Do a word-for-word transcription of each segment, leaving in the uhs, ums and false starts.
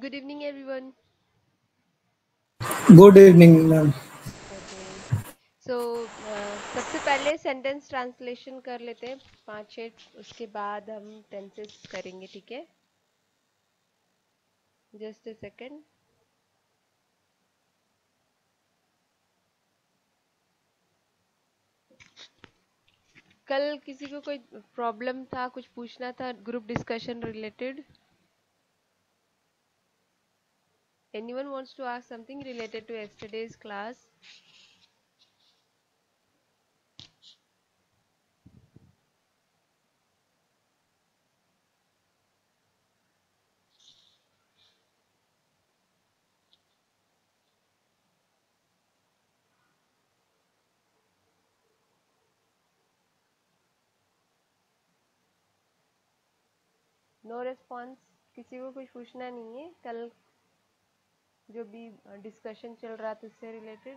Good evening, everyone. Good evening, ma'am. So uh, सबसे पहले sentence translation कर लेते हैं पाँच छः, उसके बाद हम टेंसेस करेंगे. ठीक है, जस्ट अ सेकेंड. कल किसी को कोई प्रॉब्लम था, कुछ पूछना था group discussion related? Anyone wants to ask something related to yesterday's class? No response. किसी को कुछ पूछना नहीं है कल जो भी डिस्कशन चल रहा था उससे रिलेटेड?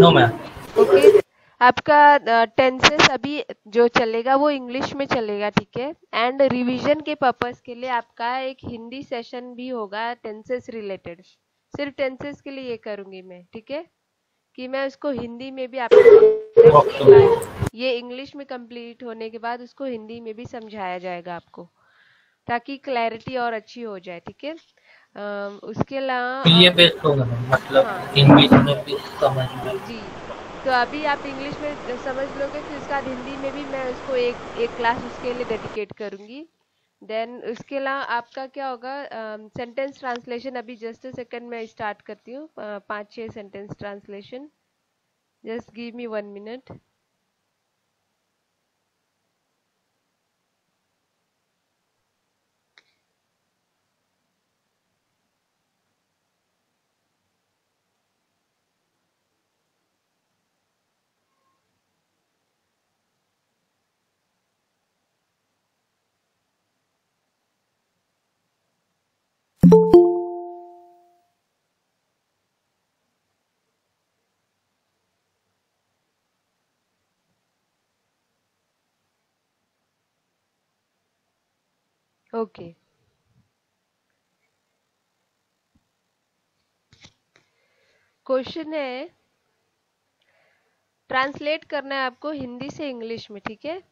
No ma'am. ओके, आपका टेंसेस अभी जो चलेगा वो इंग्लिश में चलेगा. ठीक है, एंड रिवीजन के पर्पस के लिए आपका एक हिंदी सेशन भी होगा टेंसेस रिलेटेड. सिर्फ टेंसेस के लिए ये करूंगी मैं. ठीक है, कि मैं उसको हिंदी में भी आपको, ये इंग्लिश में कंप्लीट होने के बाद उसको हिंदी में भी समझाया जाएगा आपको, ताकि क्लैरिटी और अच्छी हो जाए. ठीक है, उसके अलावा ये बेस्ट होगा मतलब इंग्लिश में भी समझ में. जी, तो अभी आप इंग्लिश में समझ लोगे, फिर उसका हिंदी में भी मैं उसको एक एक क्लास उसके लिए डेडिकेट करूंगी. देन उसके अलावा आपका क्या होगा, सेंटेंस ट्रांसलेशन. अभी जस्ट अ सेकंड में स्टार्ट करती हूँ पाँच छः sentence translation. Just give me one minute. Okay, question है, ट्रांसलेट करना है आपको हिंदी से इंग्लिश में. ठीक है,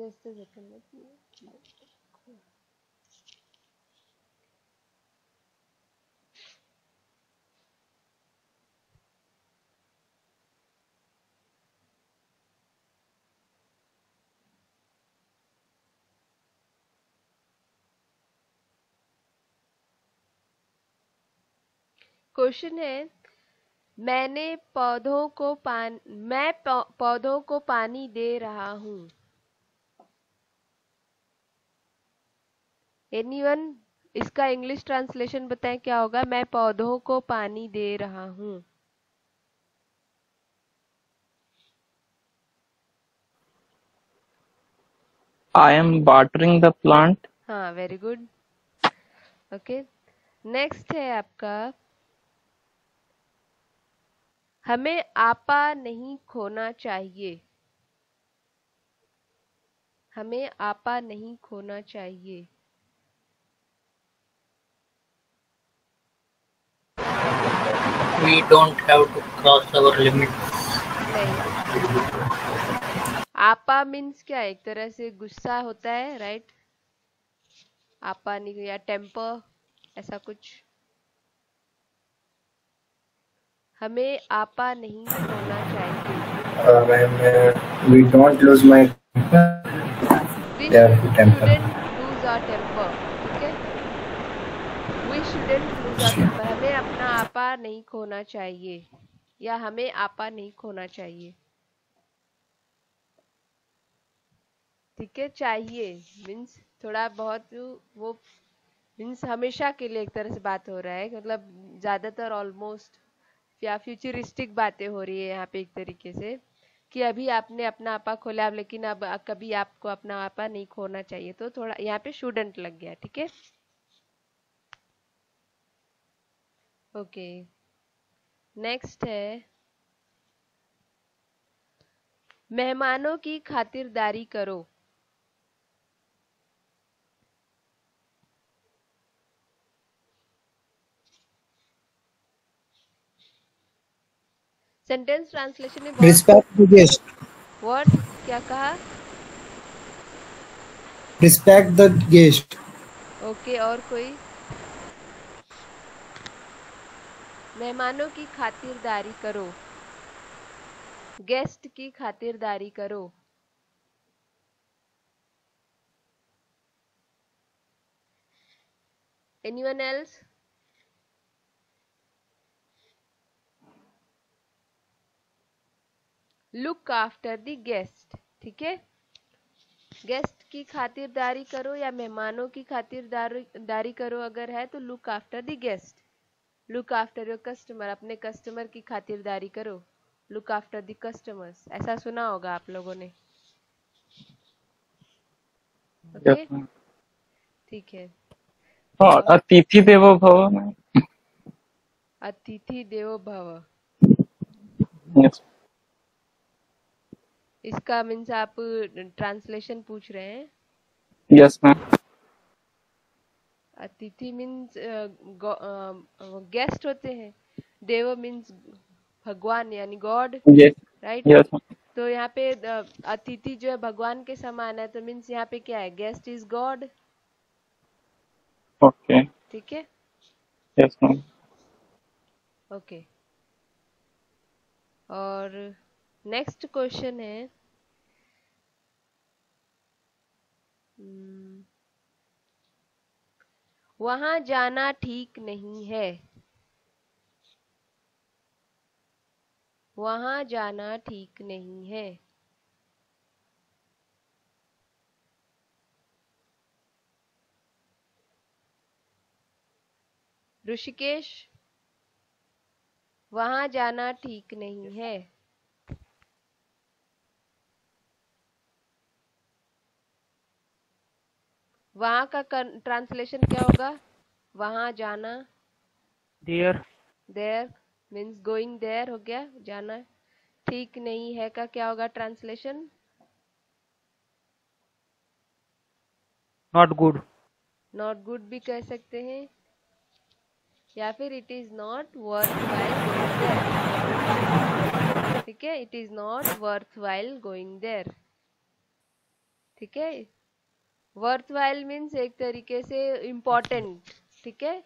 just a second, let me go. Question है, मैंने पौधों को पान मैं पौधों को पानी दे रहा हूँ. एनीवन इसका इंग्लिश ट्रांसलेशन बताएं क्या होगा? मैं पौधों को पानी दे रहा हूँ. I am watering the plant. हाँ, वेरी गुड. ओके, नेक्स्ट है आपका, हमें आपा नहीं खोना चाहिए. हमें आपा नहीं खोना चाहिए. We don't have to cross our limits. नहीं. आपा मीन्स क्या है? एक तरह से गुस्सा होता है, राइट? आपा नहीं, या टेम्पर, ऐसा कुछ. हमें आपा नहीं होना चाहिए. We don't lose my temper. हमें अपना आपा नहीं खोना चाहिए, या हमें आपा नहीं खोना चाहिए. ठीक है, चाहिए मीन्स थोड़ा बहुत, वो मीन्स हमेशा के लिए एक तरह से बात हो रहा है, मतलब ज्यादातर, ऑलमोस्ट, या फ्यूचरिस्टिक बातें हो रही है यहाँ पे एक तरीके से, कि अभी आपने अपना आपा खोला, लेकिन अब कभी आपको अपना आपा नहीं खोना चाहिए, तो थोड़ा यहाँ पे शुडंट लग गया, ठीक है। ओके, नेक्स्ट है मेहमानों की खातिरदारी करो। सेंटेंस ट्रांसलेशन में रिस्पेक्ट द गेस्ट। व्हाट क्या कहा? Respect the guest. ओके, और कोई? मेहमानों की खातिरदारी करो, गेस्ट की खातिरदारी करो। Anyone else? Look after the guest, ठीक है। गेस्ट की खातिरदारी करो या मेहमानों की खातिरदारी करो अगर है तो look after the guest, look after your customer, अपने कस्टमर की खातिरदारी करो, लुक आफ्टर द कस्टमर्स, ऐसा सुना होगा आप लोगों ने, ओके, ठीक है। अतिथि देवो भव में, अतिथि देवो भव, इसका मीन्स आप ट्रांसलेशन पूछ रहे हैं? Yes ma'am. अतिथि मीन्स गेस्ट होते हैं, देव मीन्स भगवान यानी गॉड, राइट। तो यहाँ पे अतिथि जो है भगवान के समान है, तो मीन्स यहाँ पे क्या है, गेस्ट इज गॉड, ओके, ठीक है। Yes ma'am. ओके, और नेक्स्ट क्वेश्चन है वहां जाना ठीक नहीं है, वहां जाना ठीक नहीं है। ऋषिकेश, वहां जाना ठीक नहीं है। वहाँ का ट्रांसलेशन क्या होगा? वहाँ जाना, there, there means going there हो गया, जाना ठीक नहीं है का क्या होगा translation? Not good, not good भी कह सकते हैं, या फिर it is not worthwhile going there, ठीक है, it is not worthwhile going there, ठीक है। वर्थवाइल मीन्स एक तरीके से इम्पोर्टेंट, ठीक है।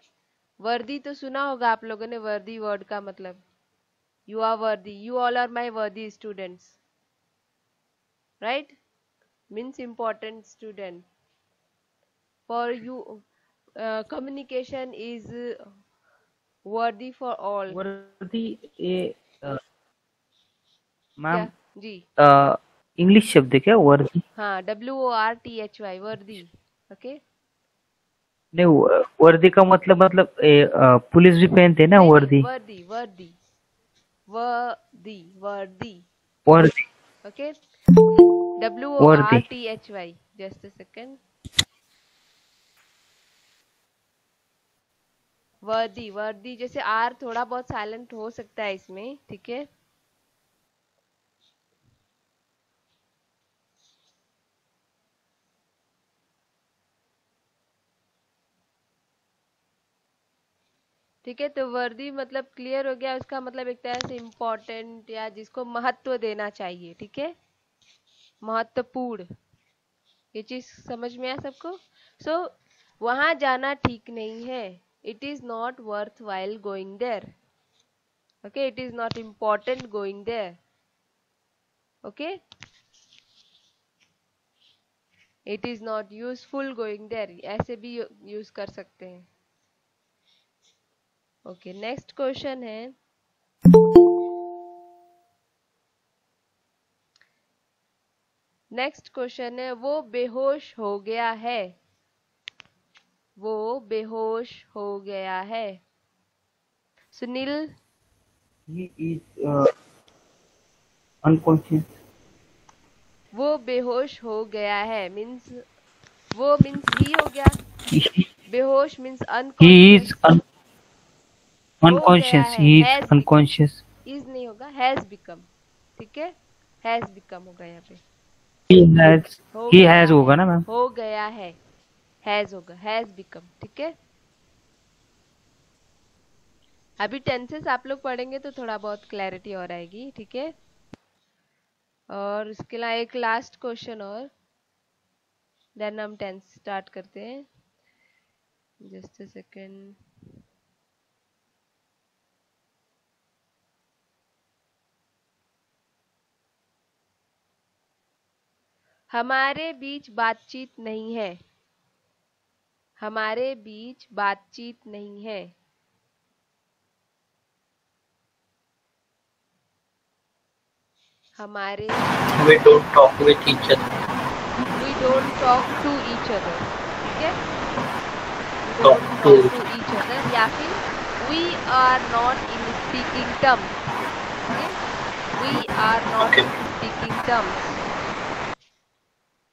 वर्दी तो सुना होगा आप लोगों ने, वर्दी वर्ड का मतलब, you are worthy, you all are my worthy students, right, means important student. For you communication is worthy for all, worthy a ma'am ji uh, English शब्द है क्या वर्दी? हाँ, W O R T H Y, worthy, okay. नहीं, worthy का मतलब मतलब ए, आ, police भी पहनते हैं ना वर्दी, worthy worthy worthy worthy worthy, okay, W O R T H Y. Just a second, worthy worthy, जैसे आर थोड़ा बहुत साइलेंट हो सकता है इसमें, ठीक है। ठीक है, तो वर्दी मतलब क्लियर हो गया, उसका मतलब एक तरह से इम्पोर्टेंट या जिसको महत्व देना चाहिए, ठीक है, महत्वपूर्ण, ये चीज समझ में आया सबको। सो so, वहां जाना ठीक नहीं है, it is not worth while going there, okay, it is not important going there, okay, it is not useful going there, ऐसे भी यूज कर सकते हैं। ओके, नेक्स्ट क्वेश्चन है नेक्स्ट क्वेश्चन है वो बेहोश हो गया है, वो बेहोश हो गया है। सुनील, ही इज अनकॉन्शियस, वो बेहोश हो गया है, मीन्स वो मीन्स ही हो गया, बेहोश means unconscious, unconscious he is unconscious, is नहीं होगा हैज बिकम, ठीक है, हैज बिकम होगा यहाँ पे, ही हैज, ही हैज होगा ना मैम, हो गया है, हैज होगा, हैज बिकम, ठीक है। अभी टेंसेस आप लोग पढ़ेंगे तो थोड़ा बहुत क्लैरिटी और आएगी, ठीक है। और इसके अलावा एक लास्ट क्वेश्चन और, देन हम टेंस स्टार्ट करते हैं, जस्ट अ सेकेंड। हमारे बीच बातचीत नहीं है, हमारे बीच बातचीत नहीं है, हमारे we don't talk with each other, we don't talk to each other, ठीक है, talk to each other, या फिर we are not in speaking terms, okay? we are not okay. in speaking terms,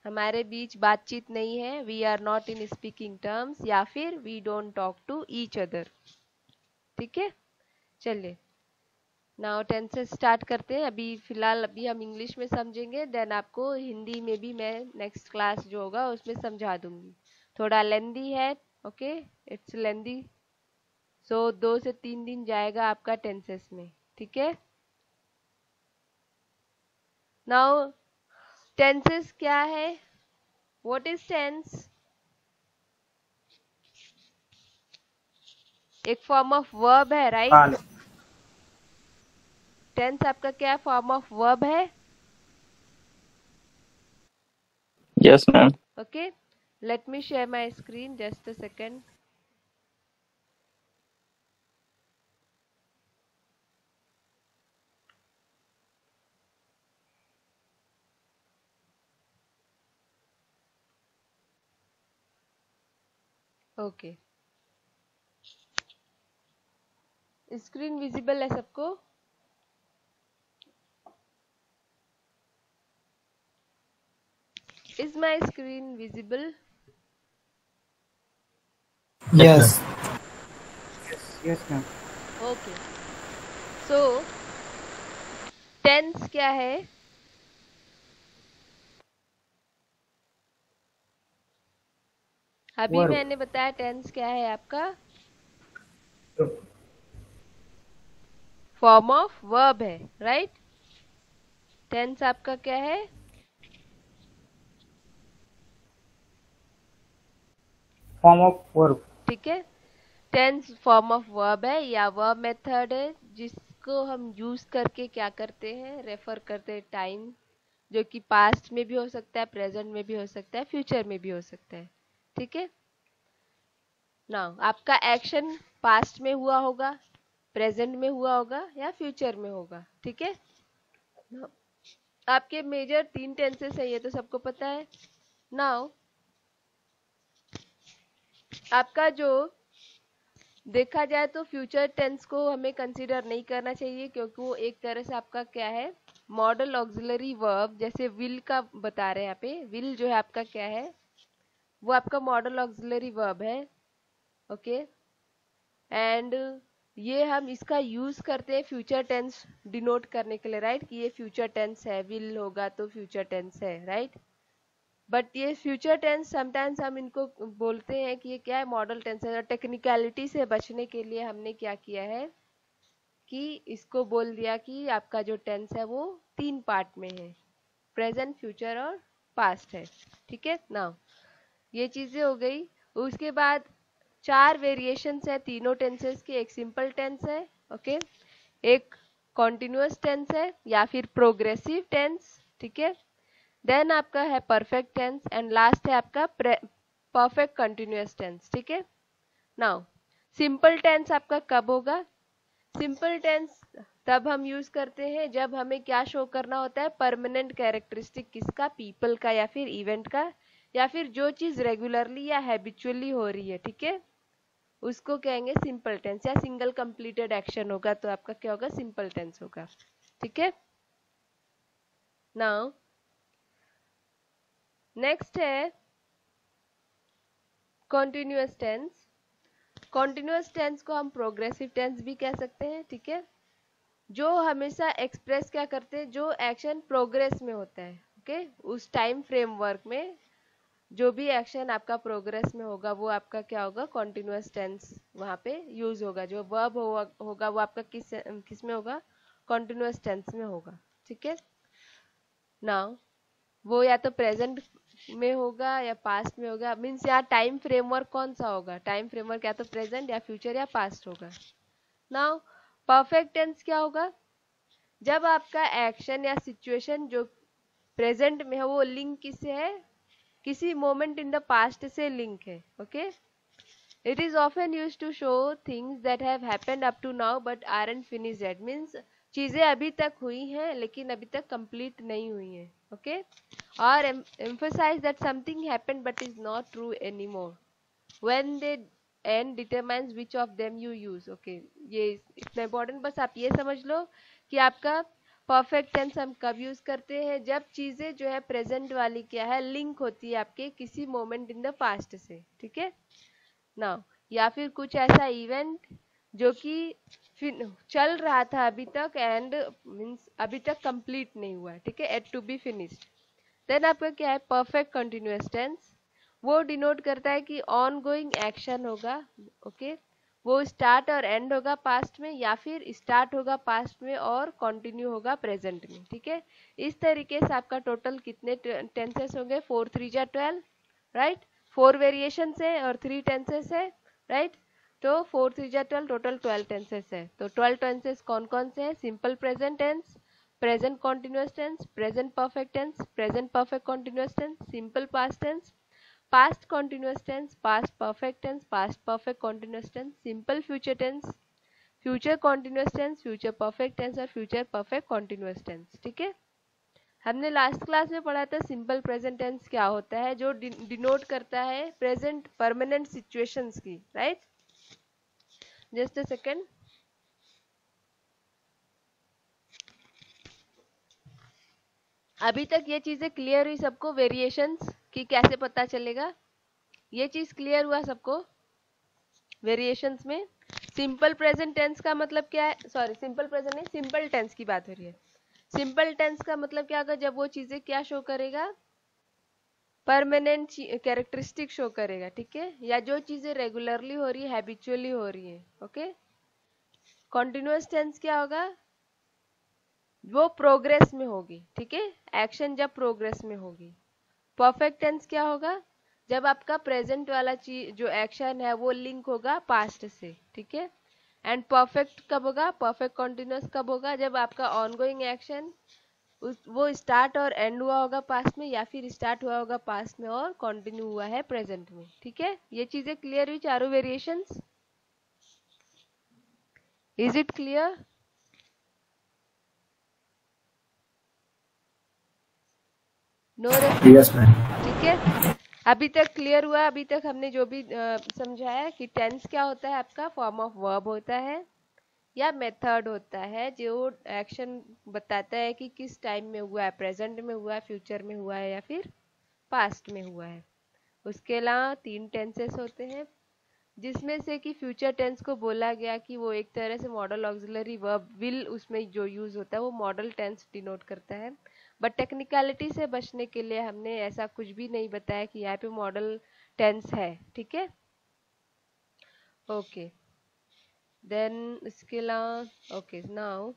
हमारे बीच बातचीत नहीं है, we are not in speaking terms, या फिर we don't talk to each other, ठीक है। चलिए नाउ टेंसेस स्टार्ट करते हैं। अभी फिलहाल अभी हम इंग्लिश में समझेंगे, देन आपको हिंदी में भी मैं नेक्स्ट क्लास जो होगा उसमें समझा दूंगी। थोड़ा लेंदी है, ओके, इट्स लेंदी, सो दो से तीन दिन जाएगा आपका टेंसेस में, ठीक है। नाउ टेंसेस क्या है, व्हाट इज टेंस, एक फॉर्म ऑफ वर्ब है, राइट right? टेंस आपका क्या फॉर्म ऑफ वर्ब है? Yes ma'am. Okay, let me share my screen, just a second. Okay, screen visible है सबको? Is my screen visible? Yes. Yes, yes ma'am. Okay. So tense क्या है? अभी War. मैंने बताया tense क्या है आपका? Form of verb है, right? Tense आपका क्या है? फॉर्म ऑफ वर्ब, ठीक है। टेंस फॉर्म ऑफ वर्ब है या वर्ब मेथड है, जिसको हम यूज करके क्या करते हैं, रेफर करते हैं टाइम, जो कि पास्ट में भी हो सकता है, प्रेजेंट में भी हो सकता है, फ्यूचर में भी हो सकता है, ठीक है। नाउ आपका एक्शन पास्ट में हुआ होगा, प्रेजेंट में हुआ होगा या फ्यूचर में होगा, ठीक है। आपके मेजर तीन टेंसेस है, ये तो सबको पता है। नाउ आपका जो देखा जाए तो फ्यूचर टेंस को हमें कंसीडर नहीं करना चाहिए, क्योंकि वो एक तरह से आपका क्या है, मॉडल ऑक्सिलरी वर्ब। जैसे विल का बता रहे हैं यहाँ पे, विल जो है आपका क्या है, वो आपका मॉडल ऑक्सिलरी वर्ब है, ओके। एंड ये हम इसका यूज करते हैं फ्यूचर टेंस डिनोट करने के लिए, राइट, कि ये फ्यूचर टेंस है, विल होगा तो फ्यूचर टेंस है, राइट। बट ये फ्यूचर टेंस समटाइम्स हम इनको बोलते हैं कि ये क्या है, मॉडल टेंस है। टेक्निकलिटी से बचने के लिए हमने क्या किया है कि इसको बोल दिया कि आपका जो टेंस है वो तीन पार्ट में है, प्रेजेंट, फ्यूचर और पास्ट है, ठीक है। नाउ ये चीज़ें हो गई। उसके बाद चार वेरिएशंस है तीनों टेंसेस के, एक सिंपल टेंस है, ओके, एक कॉन्टिन्यूस टेंस है या फिर प्रोग्रेसिव टेंस, ठीक है। देन आपका है परफेक्ट टेंस एंड लास्ट है आपका परफेक्ट कंटिन्यूअस टेंस, ठीक है। नाउ सिंपल टेंस आपका कब होगा? सिंपल टेंस तब हम यूज करते हैं जब हमें क्या शो करना होता है, परमानेंट कैरेक्टरिस्टिक किसका, पीपल का या फिर इवेंट का, या फिर जो चीज रेगुलरली या हैबिचुअली हो रही है, ठीक है, उसको कहेंगे सिंपल टेंस। या सिंगल कंप्लीटेड एक्शन होगा तो आपका क्या होगा, सिंपल टेंस होगा, ठीक है। नाउ नेक्स्ट है कॉन्टिन्यूस टेंस। कॉन्टिन्यूस टेंस को हम प्रोग्रेसिव टेंस भी कह सकते हैं, ठीक है, जो हमेशा एक्सप्रेस क्या करते हैं, जो एक्शन प्रोग्रेस में होता है, ओके okay? उस टाइम फ्रेमवर्क में जो भी एक्शन आपका प्रोग्रेस में होगा वो आपका क्या होगा, कॉन्टिन्यूस टेंस वहाँ पे यूज होगा। जो वर्ब हो, होगा वो आपका किस किस में होगा, कॉन्टिन्यूस टेंस में होगा, ठीक है। नाउ वो या तो प्रेजेंट में होगा या पास्ट में होगा, मीन्स यहाँ टाइम फ्रेमवर्क कौन सा होगा, टाइम फ्रेमवर्क या तो प्रेजेंट या फ्यूचर या पास्ट होगा। नाउ परफेक्ट टेंस क्या होगा, जब आपका एक्शन या सिचुएशन जो प्रेजेंट में है वो लिंक किससे है, किसी मोमेंट इन द पास्ट से लिंक है, okay. It is often use to show things that have happened up to now but aren't finish that, means चीज़ें अभी तक हुई हैं लेकिन अभी तक कंप्लीट नहीं हुई हैं, ओके। और emphasise that something happened but is not true any more when they end determines which of them you use, okay. ये इतना इम्पोर्टेंट, बस आप ये समझ लो कि आपका परफेक्ट टेंस हम कब यूज करते हैं, जब चीज़ें जो है प्रेजेंट वाली क्या है, लिंक होती है आपके किसी मोमेंट इन द पास्ट से, ठीक है ना, या फिर कुछ ऐसा इवेंट जो कि चल रहा था अभी तक एंड मीन्स अभी तक कंप्लीट नहीं हुआ, ठीक है, yet to be finished. Then आपका क्या है परफेक्ट कंटिन्यूअस टेंस, वो डिनोट करता है कि ऑन गोइंग एक्शन होगा, ओके okay? वो स्टार्ट और एंड होगा पास्ट में या फिर स्टार्ट होगा पास्ट में और कंटिन्यू होगा प्रेजेंट में, ठीक है। इस तरीके से आपका टोटल कितने टेंसेस होंगे, फोर थ्री जा ट्वेल्व, राइट, फोर वेरिएशन है और थ्री टेंसेस है, राइट right? तो फोर थ्री जा ट्वेल्व, टोटल ट्वेल्व टेंसेस है। तो ट्वेल्व टेंसेस कौन कौन से हैं, simple present tense, present continuous tense, present perfect tense, present perfect continuous tense, simple past tense, past continuous tense, past perfect tense, past perfect continuous tense, simple future tense, future continuous tense, future perfect tense और future perfect continuous tense, ठीक है। हमने last class में पढ़ा था simple present tense क्या होता है, जो डिनोट करता है प्रेजेंट परमानेंट सिचुएशंस की, right right? Just a second, अभी तक ये चीजें क्लियर हुई सबको, वेरिएशंस की कैसे पता चलेगा, ये चीज क्लियर हुआ सबको। वेरिएशंस में सिंपल प्रेजेंट टेंस का मतलब क्या है, सॉरी सिंपल प्रेजेंट नहीं, सिंपल टेंस की बात हो रही है। सिंपल टेंस का मतलब क्या होगा, जब वो चीजें क्या शो करेगा, परमानेंट कैरेक्टरिस्टिक शो करेगा, ठीक है, या जो चीज़ें रेगुलरली हो रही है, हैबिचुअली हो रही है, ओके। कॉन्टिन्यूअस टेंस क्या होगा, वो प्रोग्रेस में होगी, ठीक है, एक्शन जब प्रोग्रेस में होगी। परफेक्ट टेंस क्या होगा, जब आपका प्रेजेंट वाला चीज जो एक्शन है वो लिंक होगा पास्ट से, ठीक है। एंड परफेक्ट कब होगा, परफेक्ट कॉन्टिन्यूअस कब होगा, जब आपका ऑनगोइंग एक्शन वो स्टार्ट और एंड हुआ होगा पास्ट में या फिर स्टार्ट हुआ होगा पास्ट में और कंटिन्यू हुआ है प्रेजेंट में, ठीक है। ये चीजें क्लियर हुई चारों variations, is it clear. No yes ma'am, ठीक है, अभी तक क्लियर हुआ। अभी तक हमने जो भी समझाया कि टेंस क्या होता है, आपका फॉर्म ऑफ वर्ब होता है या मेथड होता है, जो एक्शन बताता है कि किस टाइम में हुआ है, प्रेजेंट में हुआ है, फ्यूचर में हुआ है या फिर पास्ट में हुआ है। उसके अलावा तीन टेंसेस होते हैं, जिसमें से कि फ्यूचर टेंस को बोला गया कि वो एक तरह से मॉडल ऑक्सिलरी वर्ब विल, उसमें जो यूज होता है वो मॉडल टेंस डिनोट करता है। बट टेक्निकलिटी से बचने के लिए हमने ऐसा कुछ भी नहीं बताया कि यहाँ पे मॉडल टेंस है, ठीक है, ओके। Then इसके अलावा okay now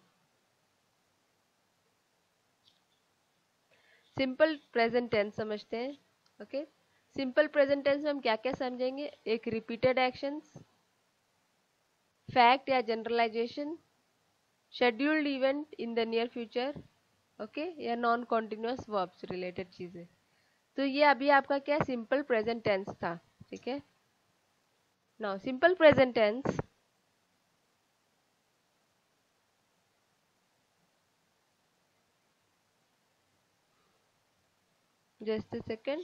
simple present tense समझते हैं, ओके। सिंपल प्रेजेंट टेंस में हम क्या क्या समझेंगे, एक रिपीटेड एक्शंस, फैक्ट या generalisation, scheduled event in the near future, okay, या नॉन कॉन्टिन्यूस वर्ब्स रिलेटेड चीज़ें। तो ये अभी आपका क्या सिंपल प्रेजेंट टेंस था, ठीक है। Now simple present tense Just a second.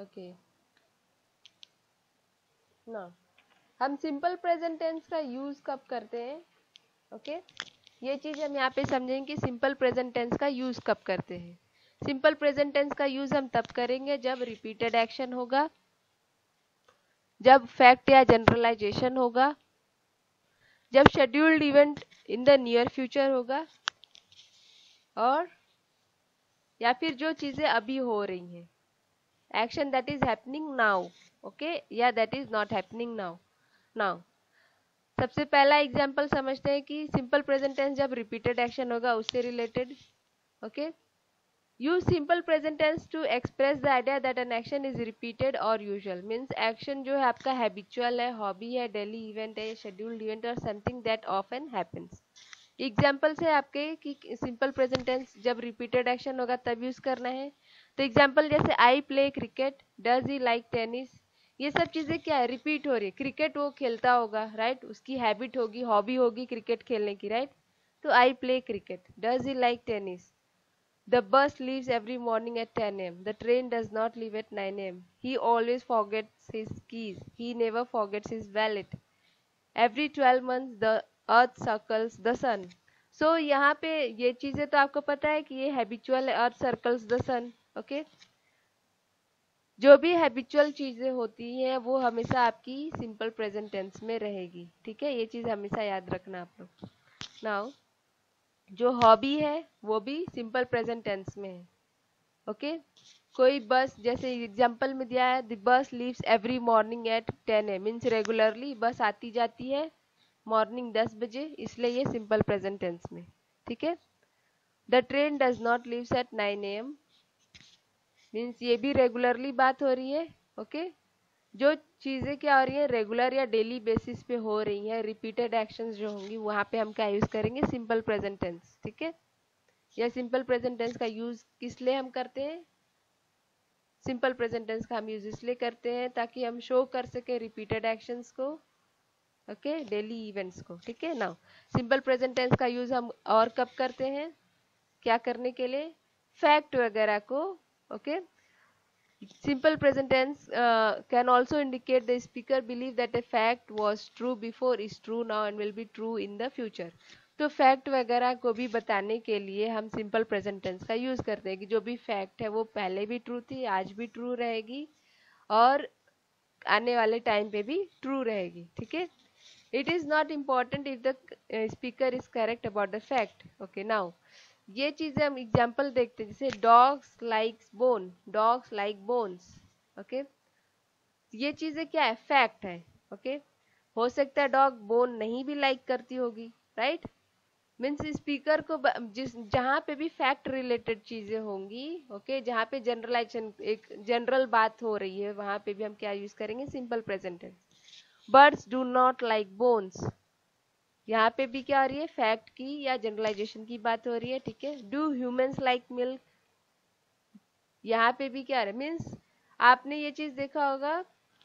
Okay. ना हम सिंपल प्रेजेंट टेंस का यूज कब करते हैं, ओके okay? ये चीज हम यहाँ पे समझेंगे कि सिंपल प्रेजेंट टेंस का यूज कब करते हैं। सिंपल प्रेजेंट टेंस का यूज हम तब करेंगे जब रिपीटेड एक्शन होगा, जब फैक्ट या जनरलाइजेशन होगा, जब scheduled event in the near future होगा, और या फिर जो चीजें अभी हो रही हैं, action that is happening now, okay, या that is not happening now. Now सबसे पहला एग्जांपल समझते हैं कि सिंपल प्रेजेंट टेंस जब रिपीटेड एक्शन होगा उससे related. Okay, use simple present tense to express the idea that an action is repeated और यूजुअल। मीन्स एक्शन जो है आपका हैबिचुअल है, हॉबी है, डेली इवेंट है, शेड्यूल्ड इवेंट और something that often happens. Examples है आपके कि सिंपल प्रेजेंट टेंस जब रिपीटेड एक्शन होगा तब यूज करना है। तो एग्जाम्पल जैसे I play cricket, does he like tennis, ये सब चीज़ें क्या है, रिपीट हो रही है। क्रिकेट वो खेलता होगा, राइट, उसकी हैबिट होगी, हॉबी होगी क्रिकेट खेलने की, राइट। तो I play cricket, does he like tennis, the bus leaves every morning at ten A M, the train does not leave at nine A M, he always forgets his keys, he never forgets his wallet, every twelve months the earth circles the sun. So यहाँ पे ये चीज़ें तो आपको पता है कि ये हैबिचुअल है, earth circles the sun. Okay, जो भी हैबिचुअल चीज़ें होती हैं वो हमेशा आपकी सिंपल प्रेजेंट टेंस में रहेगी, ठीक है, ये चीज़ हमेशा याद रखना आप लोग। नाउ जो हॉबी है वो भी सिंपल प्रेजेंट टेंस में है, ओके। कोई बस, जैसे एग्जांपल में दिया है the bus leaves every morning at ten A, means regularly bus आती जाती है मॉर्निंग दस बजे, इसलिए ये सिंपल प्रेजेंट टेंस में, ठीक है। The train does not leaves at nine A M, means ये भी रेगुलरली बात हो रही है, ओके। जो चीज़ें क्या हो रही हैं, रेगुलर या डेली बेसिस पे हो रही हैं, रिपीटेड एक्शंस जो होंगी वहाँ पे हम क्या यूज़ करेंगे, सिंपल प्रेजेंट टेंस, ठीक है। या सिंपल प्रेजेंट टेंस का यूज़ किस लिए हम करते हैं, सिंपल प्रेजेंट टेंस का हम यूज़ इसलिए करते हैं ताकि हम शो कर सकें रिपीटेड एक्शंस को, ओके, डेली इवेंट्स को, ठीक है। नाउ सिंपल प्रेजेंट टेंस का यूज़ हम और कब करते हैं, क्या करने के लिए, फैक्ट वगैरह को, okay. Simple present tense can also indicate the speaker believe that a fact was true before, is true now and will be true in the future. तो फैक्ट वगैरह को भी बताने के लिए हम सिंपल प्रेजेंट टेंस का यूज़ करते हैं कि जो भी फैक्ट है वो पहले भी ट्रू थी, आज भी ट्रू रहेगी और आने वाले टाइम पे भी ट्रू रहेगी, ठीक है। It is not important if the speaker is correct about the fact, okay. Now ये चीज़ें हम एग्जाम्पल देखते हैं, जैसे dogs likes bone, dogs like bones, okay. ये चीज़ें क्या है, फैक्ट है, ओके okay? हो सकता है डॉग बोन नहीं भी लाइक करती होगी, राइट। मीन्स स्पीकर को जिस जहाँ पे भी फैक्ट रिलेटेड चीज़ें होंगी, ओके okay? जहाँ पे जनरलाइजेशन, एक जनरल बात हो रही है, वहाँ पे भी हम क्या यूज़ करेंगे, simple present tense. Birds do not like bones, यहाँ पे भी क्या हो रही है, फैक्ट की या जनरलाइजेशन की बात हो रही है, ठीक है। डू ह्यूमंस लाइक मिल्क, यहाँ पे भी क्या है, मीन्स आपने ये चीज देखा होगा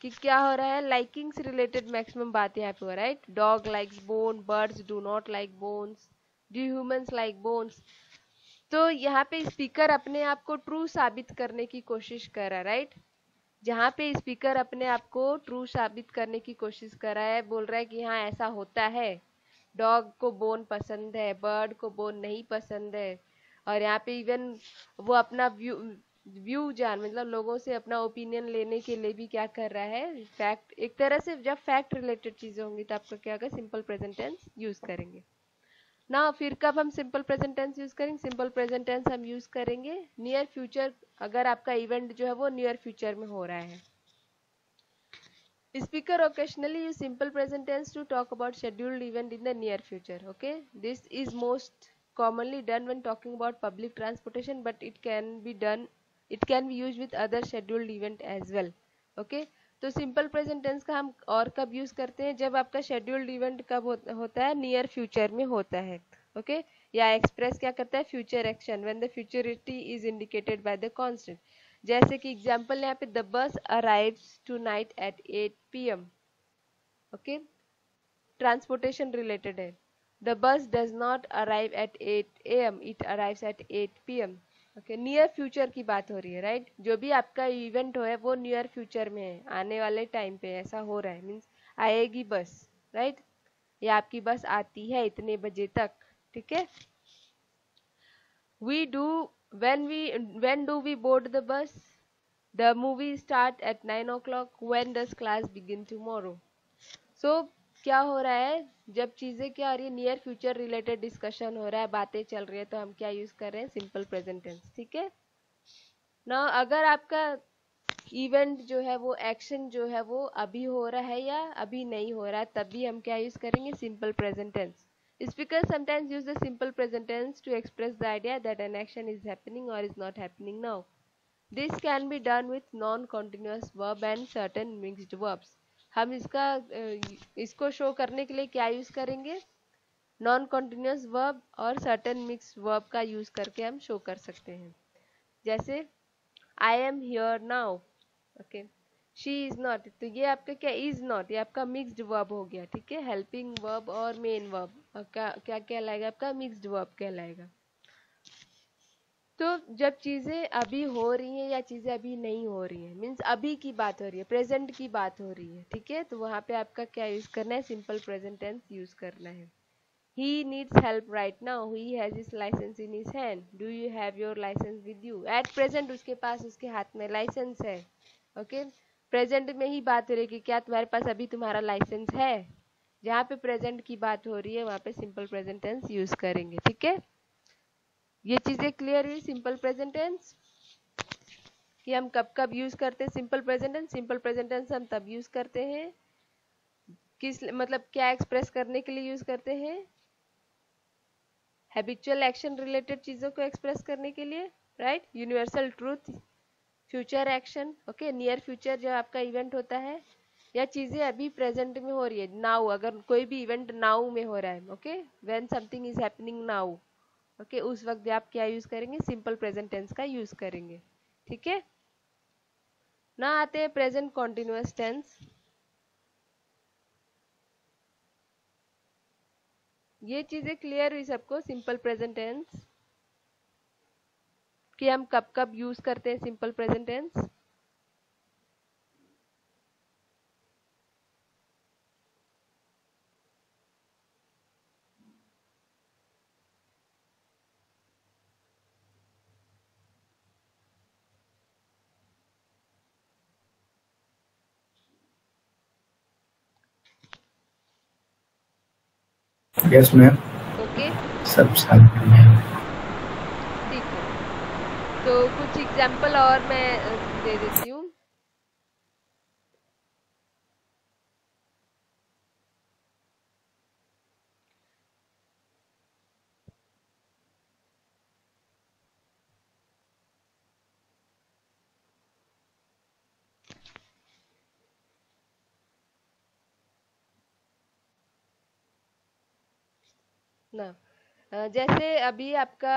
कि क्या हो रहा है, लाइकिंग्स रिलेटेड मैक्सिमम बात यहाँ पे हो, right. Dog likes bone, birds do not like bones, do humans like bones. तो यहाँ पे स्पीकर अपने आप को ट्रू साबित करने की कोशिश कर रहा है, राइट। जहाँ पे स्पीकर अपने आप को ट्रू साबित करने की कोशिश कर रहा है, बोल रहा है कि हाँ ऐसा होता है, डॉग को बोन पसंद है, बर्ड को बोन नहीं पसंद है। और यहाँ पे इवन वो अपना व्यू व्यू जान मतलब लोगों से अपना ओपिनियन लेने के लिए भी क्या कर रहा है, फैक्ट। एक तरह से जब फैक्ट रिलेटेड चीज़ें होंगी तो आपको क्या होगा, सिंपल प्रेजेंट टेंस यूज़ करेंगे। ना फिर कब हम सिंपल प्रेजेंट टेंस यूज़ करेंगे, सिंपल प्रेजेंट टेंस हम यूज़ करेंगे नियर फ्यूचर, अगर आपका इवेंट जो है वो नियर फ्यूचर में हो रहा है। Speaker occasionally use simple present tense to talk about scheduled event in the near future. Okay, this is most commonly done when talking about public transportation, but it can be done, it can be used with other scheduled event as well. Okay, तो simple present tense का हम और कब use करते हैं, जब आपका scheduled event कब होता है, near future में होता है, okay? या express क्या करता है, future action when the futurity is indicated by the constant. जैसे कि एग्जाम्पल यहाँ पे the bus arrives tonight at eight P M, okay, transportation related है। The bus does not arrive at eight A M, it arrives at eight P M. Okay, near future की बात हो रही है right right? जो भी आपका event हो है वो नियर फ्यूचर में है, आने वाले टाइम पे ऐसा हो रहा है, मीन्स आएगी बस राइट right? या आपकी बस आती है इतने बजे तक, ठीक है। We do when we when do we board the bus? The movie start at nine o'clock. When does class begin tomorrow? So क्या हो रहा है, जब चीजें क्या हो रही है नियर फ्यूचर रिलेटेड डिस्कशन हो रहा है, बातें चल रही है, तो हम क्या यूज कर रहे हैं सिंपल प्रेजेंट टेंस, ठीक है ना। अगर आपका इवेंट जो है वो एक्शन जो है वो अभी हो रहा है या अभी नहीं हो रहा है, तभी हम क्या यूज करेंगे simple present tense. Speakers sometimes use the simple present tense to express the idea that an action is happening or is not happening now. This can be done with non-continuous verb and certain mixed verbs. हम इसका इसको show करने के लिए क्या use करेंगे, non-continuous verb और certain mixed verb का यूज करके हम शो कर सकते हैं। जैसे I am here now, okay, she is not, तो ये आपका क्या is not, ये आपका मिक्स्ड वर्ब हो गया, ठीक है, हेल्पिंग वर्ब और मेन वर्ब क्या क्या कहलाएगा आपका मिक्स्ड वर्ब कहलाएगा। तो जब चीजें अभी हो रही हैं या चीजें अभी नहीं हो रही हैं, मीन्स अभी की बात हो रही है, प्रेजेंट की बात हो रही है, ठीक है, तो वहां पे आपका क्या यूज करना है सिंपल प्रेजेंट टेंस यूज करना है। He needs help right now, he has his license in his hand, do you have your license with you, at present उसके पास उसके हाथ में लाइसेंस है, ओके okay? प्रेजेंट में ही बात हो रही है कि क्या तुम्हारे पास अभी तुम्हारा लाइसेंस है, जहाँ पे प्रेजेंट की बात हो रही है वहाँ पे सिंपल प्रेजेंट टेंस यूज करेंगे, ठीक है। ये चीजें क्लियर हुई सिंपल प्रेजेंट टेंस कि हम कब कब यूज करते हैं simple present tense. Simple present tense हम तब यूज करते हैं किस मतलब क्या एक्सप्रेस करने के लिए यूज करते हैं, हैबिचुअल एक्शन रिलेटेड चीजों को एक्सप्रेस करने के लिए right, universal truth, future action, okay, near future जब आपका इवेंट होता है या चीजें अभी प्रेजेंट में हो रही है नाउ, अगर कोई भी इवेंट नाउ में हो रहा है, okay, when something is happening now, okay, उस वक्त भी आप क्या यूज करेंगे सिंपल प्रेजेंट टेंस का यूज करेंगे, ठीक है ना। आते हैं प्रेजेंट कॉन्टिन्यूअस टेंस। ये चीजें क्लियर हुई सबको सिंपल प्रेजेंट टेंस कि हम कब कब यूज करते हैं simple present tense. Yes ma'am, okay, सब साथ में, ठीक है। तो कुछ एग्जांपल और मैं दे देती हूँ। ना जैसे अभी आपका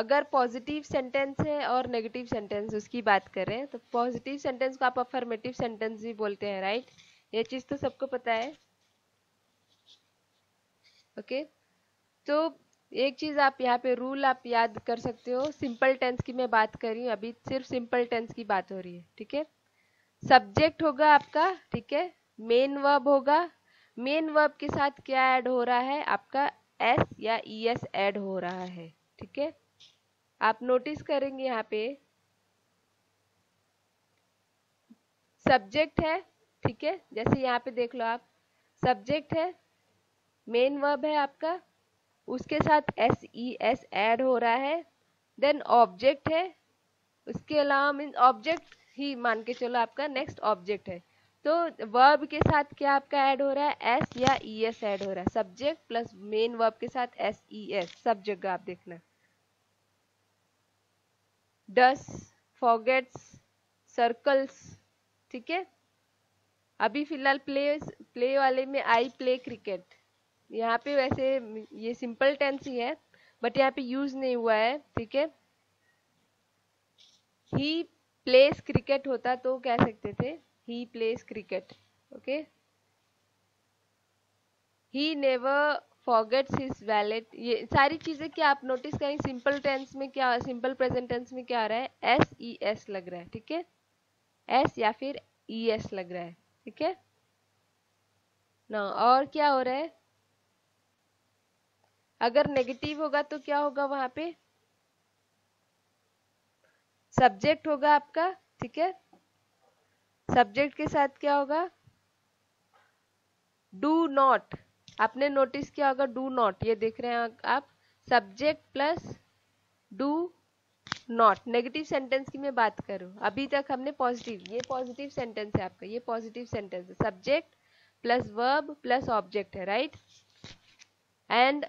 अगर पॉजिटिव सेंटेंस है और नेगेटिव सेंटेंस उसकी बात करें, तो पॉजिटिव सेंटेंस को आप अफर्मेटिव सेंटेंस भी बोलते हैं राइट, ये चीज तो सबको पता है, ओके। तो एक चीज आप यहाँ पे रूल आप याद कर सकते हो, सिंपल टेंस की मैं बात कर रही हूँ अभी, सिर्फ सिंपल टेंस की बात हो रही है, ठीक है। सब्जेक्ट होगा आपका, ठीक है, मेन वर्ब होगा, मेन वर्ब के साथ क्या ऐड हो रहा है आपका एस या ई एस ऐड हो रहा है, ठीक है। आप नोटिस करेंगे यहाँ पे सब्जेक्ट है, ठीक है, जैसे यहाँ पे देख लो आप, सब्जेक्ट है, मेन वर्ब है आपका, उसके साथ एस ई एस ऐड हो रहा है, देन ऑब्जेक्ट है, उसके अलावा मीन ऑब्जेक्ट ही मान के चलो आपका नेक्स्ट ऑब्जेक्ट है, तो वर्ब के साथ क्या आपका ऐड हो रहा है एस या ई एस ऐड हो रहा है, सब्जेक्ट प्लस मेन वर्ब के साथ एस ई एस, सब जगह आप देखना। डस, फॉरगेट्स, सर्कल्स, ठीक है। अभी फिलहाल प्ले प्ले वाले में आई प्ले क्रिकेट, यहाँ पे वैसे ये सिंपल टेंस ही है बट यहाँ पे यूज नहीं हुआ है, ठीक है। ही प्लेस क्रिकेट होता तो कह सकते थे He plays cricket, okay. He never forgets his wallet, ये सारी चीज़ें क्या आप नोटिस करें सिंपल टेंस में क्या, सिंपल प्रेजेंट टेंस में क्या आ रहा है, एस ई एस लग रहा है, ठीक है, एस या फिर ई एस लग रहा है, ठीक है ना। और क्या हो रहा है, अगर नेगेटिव होगा तो क्या होगा, वहां पे सब्जेक्ट होगा आपका, ठीक है, सब्जेक्ट के साथ क्या होगा, डू नॉट। आपने नोटिस किया होगा डू नॉट, ये देख रहे हैं आप, subject plus do not, negative sentence की मैं बात करूं, अभी तक हमने पॉजिटिव, ये पॉजिटिव सेंटेंस है आपका, ये पॉजिटिव सेंटेंस है, subject plus verb plus object है, राइट, एंड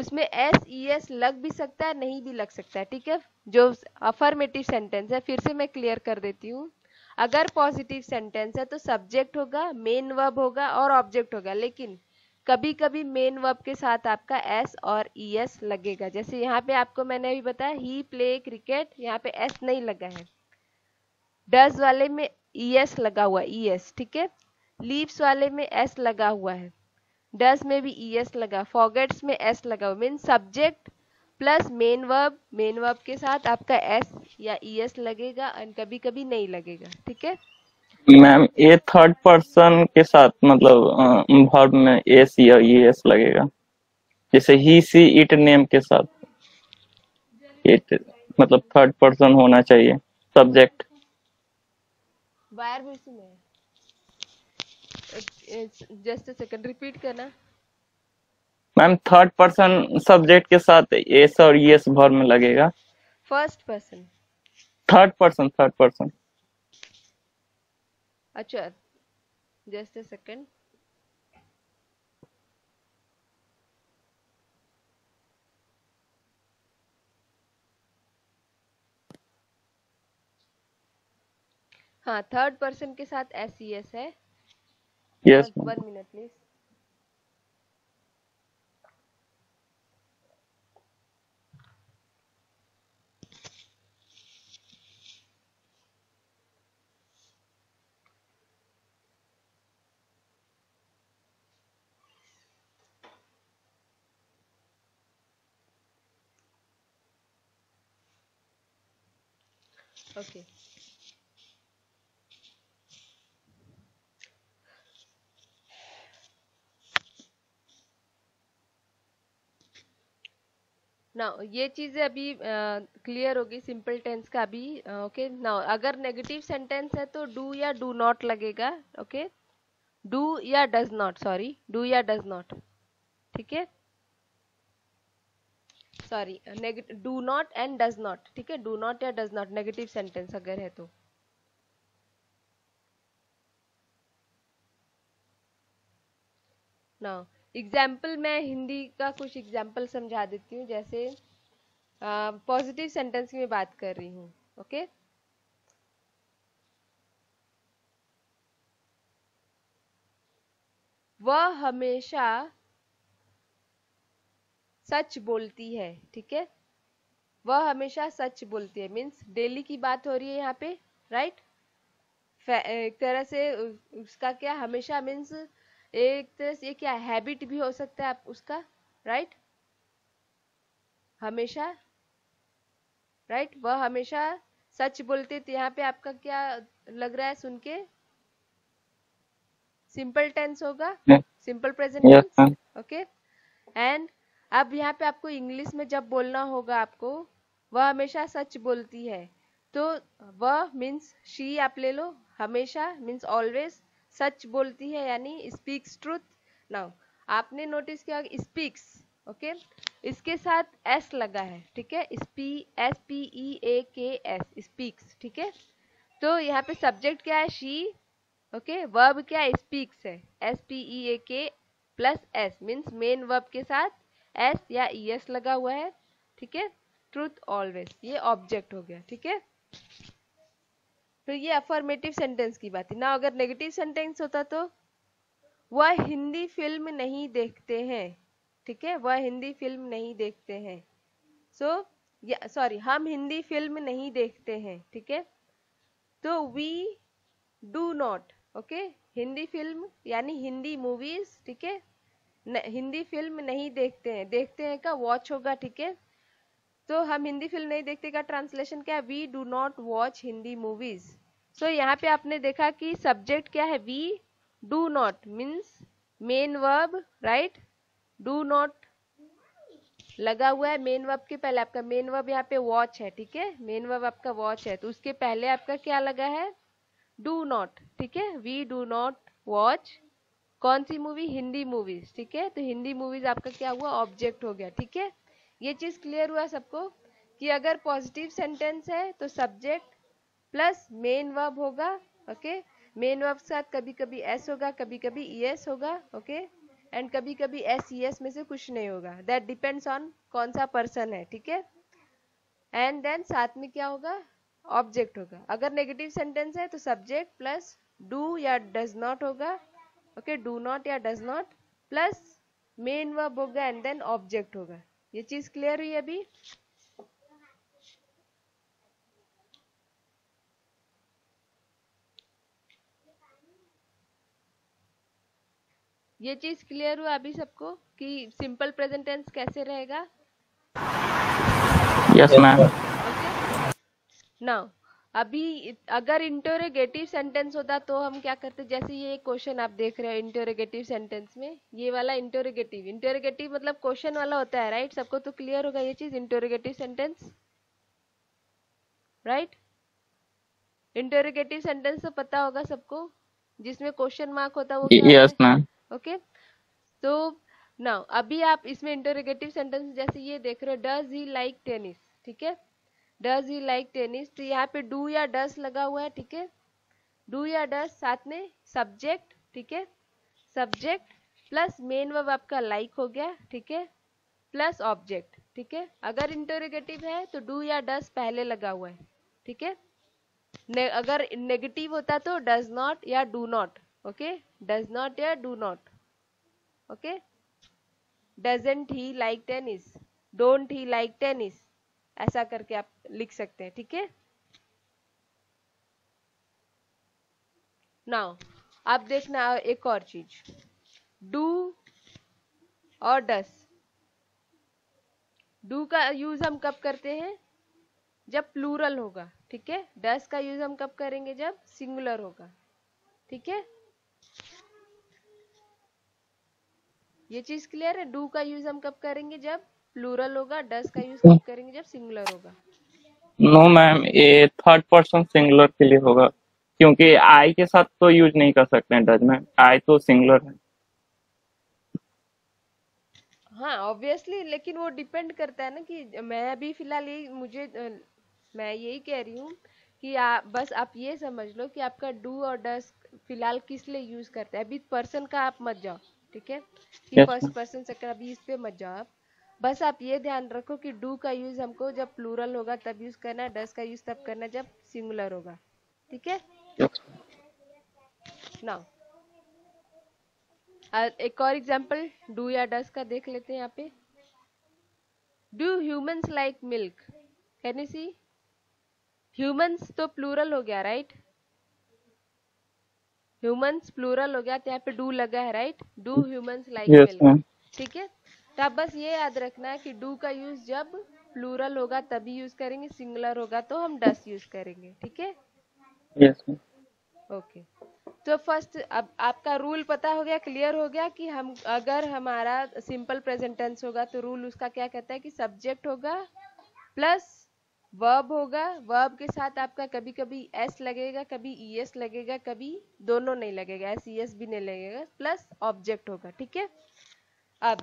उसमें एस ई एस लग भी सकता है, नहीं भी लग सकता है, ठीक है, जो अफर्मेटिव सेंटेंस है। फिर से मैं क्लियर कर देती हूँ, अगर पॉजिटिव सेंटेंस है तो सब्जेक्ट होगा, मेन वर्ब होगा और ऑब्जेक्ट होगा, लेकिन कभी कभी मेन वर्ब के साथ आपका एस और ई एस लगेगा, जैसे यहाँ पे आपको मैंने अभी बताया ही प्ले क्रिकेट, यहाँ पे एस नहीं लगा है, डज वाले में ई एस लगा हुआ, ई एस, ठीक है, लीव्स वाले में एस लगा हुआ है, डस में भी ई एस लगा, फॉरगेट्स में एस लगा हुआ, mean subject plus main verb, main verb के साथ आपका एस या ई एस लगेगा एंड कभी कभी नहीं लगेगा, ठीक है मैम। ये थर्ड पर्सन के साथ मतलब वर्ब में एस या ई एस लगेगा, जैसे ही सी इट नेम के साथ, इट मतलब थर्ड पर्सन होना चाहिए सब्जेक्ट। वायर भी इसमें जस्ट सेकंड, रिपीट करना मैम, थर्ड पर्सन सब्जेक्ट के साथ एस और ईएस वर्ब में लगेगा, first person third person third person अच्छा जस्ट सेकंड, हाँ थर्ड पर्सन के साथ एस ई एस है, yes one minute please. Okay okay. Now ये चीज़ें अभी क्लियर होगी सिंपल टेंस का अभी, ओके okay? नाउ अगर नेगेटिव सेंटेंस है तो डू या डू नॉट लगेगा, ओके, डू या डज नॉट, सॉरी डू या डज नॉट, ठीक है, sorry negative do not and does not, ठीक है, डू नॉट या डज नॉट नेगेटिव सेंटेंस अगर है तो। नाउ एग्जाम्पल मैं हिंदी का कुछ एग्जाम्पल समझा देती हूँ, जैसे पॉजिटिव सेंटेंस की मैं बात कर रही हूँ, ओके okay? वह हमेशा सच बोलती है, ठीक है, वह हमेशा सच बोलती है, मीन्स डेली की बात हो रही है यहाँ पे, राइट, एक तरह से उसका क्या, हमेशा मीन्स एक तरह से ये क्या हैबिट भी हो सकता है आप उसका, राइट, हमेशा, राइट, वह हमेशा सच बोलते, तो यहाँ पे आपका क्या लग रहा है सुन के, सिंपल टेंस होगा, simple present tense, okay. And अब यहाँ पे आपको इंग्लिश में जब बोलना होगा आपको, वह हमेशा सच बोलती है, तो वह मीन्स शी आप ले लो, हमेशा मीन्स ऑलवेज, सच बोलती है यानी स्पीक्स ट्रूथ। नाउ आपने नोटिस किया स्पीक्स, ओके, इसके साथ एस लगा है, ठीक है, स्पी एस पी ई ए के एस स्पीक्स, ठीक है, तो यहाँ पे सब्जेक्ट क्या है शी, ओके, वर्ब क्या है स्पीक्स है, S P E A K plus S means main verb के साथ एस या ई एस लगा हुआ है, ठीक है, ट्रूथ ऑलवेज ये ऑब्जेक्ट हो गया, ठीक है। तो ये अफर्मेटिव सेंटेंस की बात है ना। अगर नेगेटिव सेंटेंस होता तो वह हिंदी फिल्म नहीं देखते हैं, ठीक है, वह हिंदी फिल्म नहीं देखते हैं, सो so, सॉरी हम हिंदी फिल्म नहीं देखते हैं, ठीक है, तो we do not, okay, Hindi film यानी हिंदी मूवीज, ठीक है, हिंदी फिल्म नहीं देखते हैं, देखते हैं का वॉच होगा, ठीक है। तो हम हिंदी फिल्म नहीं देखते का ट्रांसलेशन क्या है, we do not watch Hindi movies. So यहाँ पे आपने देखा कि सब्जेक्ट क्या है, we do not means main verb, right, do not लगा हुआ है मेन वर्ब के पहले, आपका मेन वर्ब यहाँ पे वॉच है, ठीक है, मेन वर्ब आपका वॉच है, तो उसके पहले आपका क्या लगा है, डू नॉट, ठीक है। वी डू नॉट वॉच कौन सी मूवी, हिंदी मूवीज, ठीक है। तो हिंदी मूवीज आपका क्या हुआ, ऑब्जेक्ट हो गया, ठीक है। ये चीज क्लियर हुआ सबको कि अगर पॉजिटिव सेंटेंस है तो सब्जेक्ट प्लस मेन वर्ब होगा, ओके। मेन वर्ब के साथ कभी कभी एस होगा, कभी कभी ई एस होगा, ओके, एंड कभी कभी एस ई एस में से कुछ नहीं होगा, दैट डिपेंड्स ऑन कौन सा पर्सन है, ठीक है। एंड देन साथ में क्या होगा, ऑब्जेक्ट होगा। अगर नेगेटिव सेंटेंस है तो सब्जेक्ट प्लस डू या डज नॉट होगा, ओके, डू नॉट या does not plus main verb होगा एंड देन ऑब्जेक्ट होगा। ये चीज क्लियर हुई अभी। ये चीज क्लियर हुआ अभी सबको कि सिंपल प्रेजेंट टेंस कैसे रहेगा। Yes ma'am. नाउ अभी अगर इंटरोगेटिव सेंटेंस होता तो हम क्या करते, जैसे ये क्वेश्चन आप देख रहे हो इंटरोगेटिव सेंटेंस में, ये वाला इंटरोगेटिव, इंटरोगेटिव मतलब क्वेश्चन वाला होता है, राइट, सबको तो क्लियर होगा ये चीज, interrogative sentence, right. Interrogative sentence तो पता होगा सबको, जिसमें क्वेश्चन मार्क होता वो क्या है? Yes ma'am. ओके, तो नाउ अभी आप इसमें इंटरोगेटिव सेंटेंस जैसे ये देख रहे हो, डज ही लाइक टेनिस, ठीक है, डज ही लाइक टेनिस, तो यहाँ पे डू या डस लगा हुआ है, ठीक है, डू या डस साथ में सब्जेक्ट, ठीक है, सब्जेक्ट प्लस मेन वर्ब आपका लाइक like हो गया, ठीक है, प्लस ऑब्जेक्ट, ठीक है। अगर इंटरोगेटिव है तो डू या डस पहले लगा हुआ है, ठीक है। ने, अगर नेगेटिव होता तो डज नॉट या do not, okay, does not या do not, okay, doesn't he like tennis, don't he like tennis, ऐसा करके आप लिख सकते हैं, ठीक है। नाउ आप देखना एक और चीज, डू और डस, डू का यूज हम कब करते हैं, जब प्लूरल होगा, ठीक है। डस का यूज हम कब करेंगे, जब सिंगुलर होगा, ठीक है। ये चीज क्लियर है, डू का यूज हम कब करेंगे, जब प्लूरल होगा, डस का यूज कब करेंगे, जब सिंगुलर होगा। नो मैम, ये थर्ड पर्सन सिंगुलर के लिए होगा, क्योंकि आई के साथ तो यूज नहीं कर सकते हैं डज में, आई तो सिंगुलर है। हाँ ऑब्वियसली, लेकिन वो डिपेंड करता है ना कि मैं अभी फिलहाल ये मुझे मैं यही कह रही हूँ कि आ, बस आप ये समझ लो कि आपका डू और डस फिलहाल किस लिए यूज करते हैं। अभी पर्सन का आप मत जाओ, ठीक है, कि फर्स्ट पर्सन सेकंड, अभी इस पे मत जाओ आप, बस आप ये ध्यान रखो कि डू का यूज हमको जब प्लूरल होगा तब यूज करना है, डस का यूज तब करना जब सिंगुलर होगा, ठीक है। नाउ एक और एग्जांपल डू या डस का देख लेते हैं। यहाँ पे do humans like milk, can you see, humans तो प्लूरल हो गया, राइट, ह्यूमंस प्लूरल हो गया, तो यहाँ पे डू लगा है, right, do humans like milk, ठीक है। तो आप बस ये याद रखना है कि डू का यूज जब प्लूरल होगा तभी यूज करेंगे, सिंगुलर होगा तो हम डस यूज करेंगे, ठीक है। Yes ma'am. ओके, तो फर्स्ट अब आपका रूल पता हो गया, क्लियर हो गया कि हम अगर हमारा सिंपल प्रेजेंट टेंस होगा तो रूल उसका क्या कहता है कि सब्जेक्ट होगा प्लस वर्ब होगा, वर्ब के साथ आपका कभी कभी एस लगेगा, कभी ई एस लगेगा, कभी दोनों नहीं लगेगा, एस ई एस भी नहीं लगेगा, प्लस ऑब्जेक्ट होगा, ठीक है। अब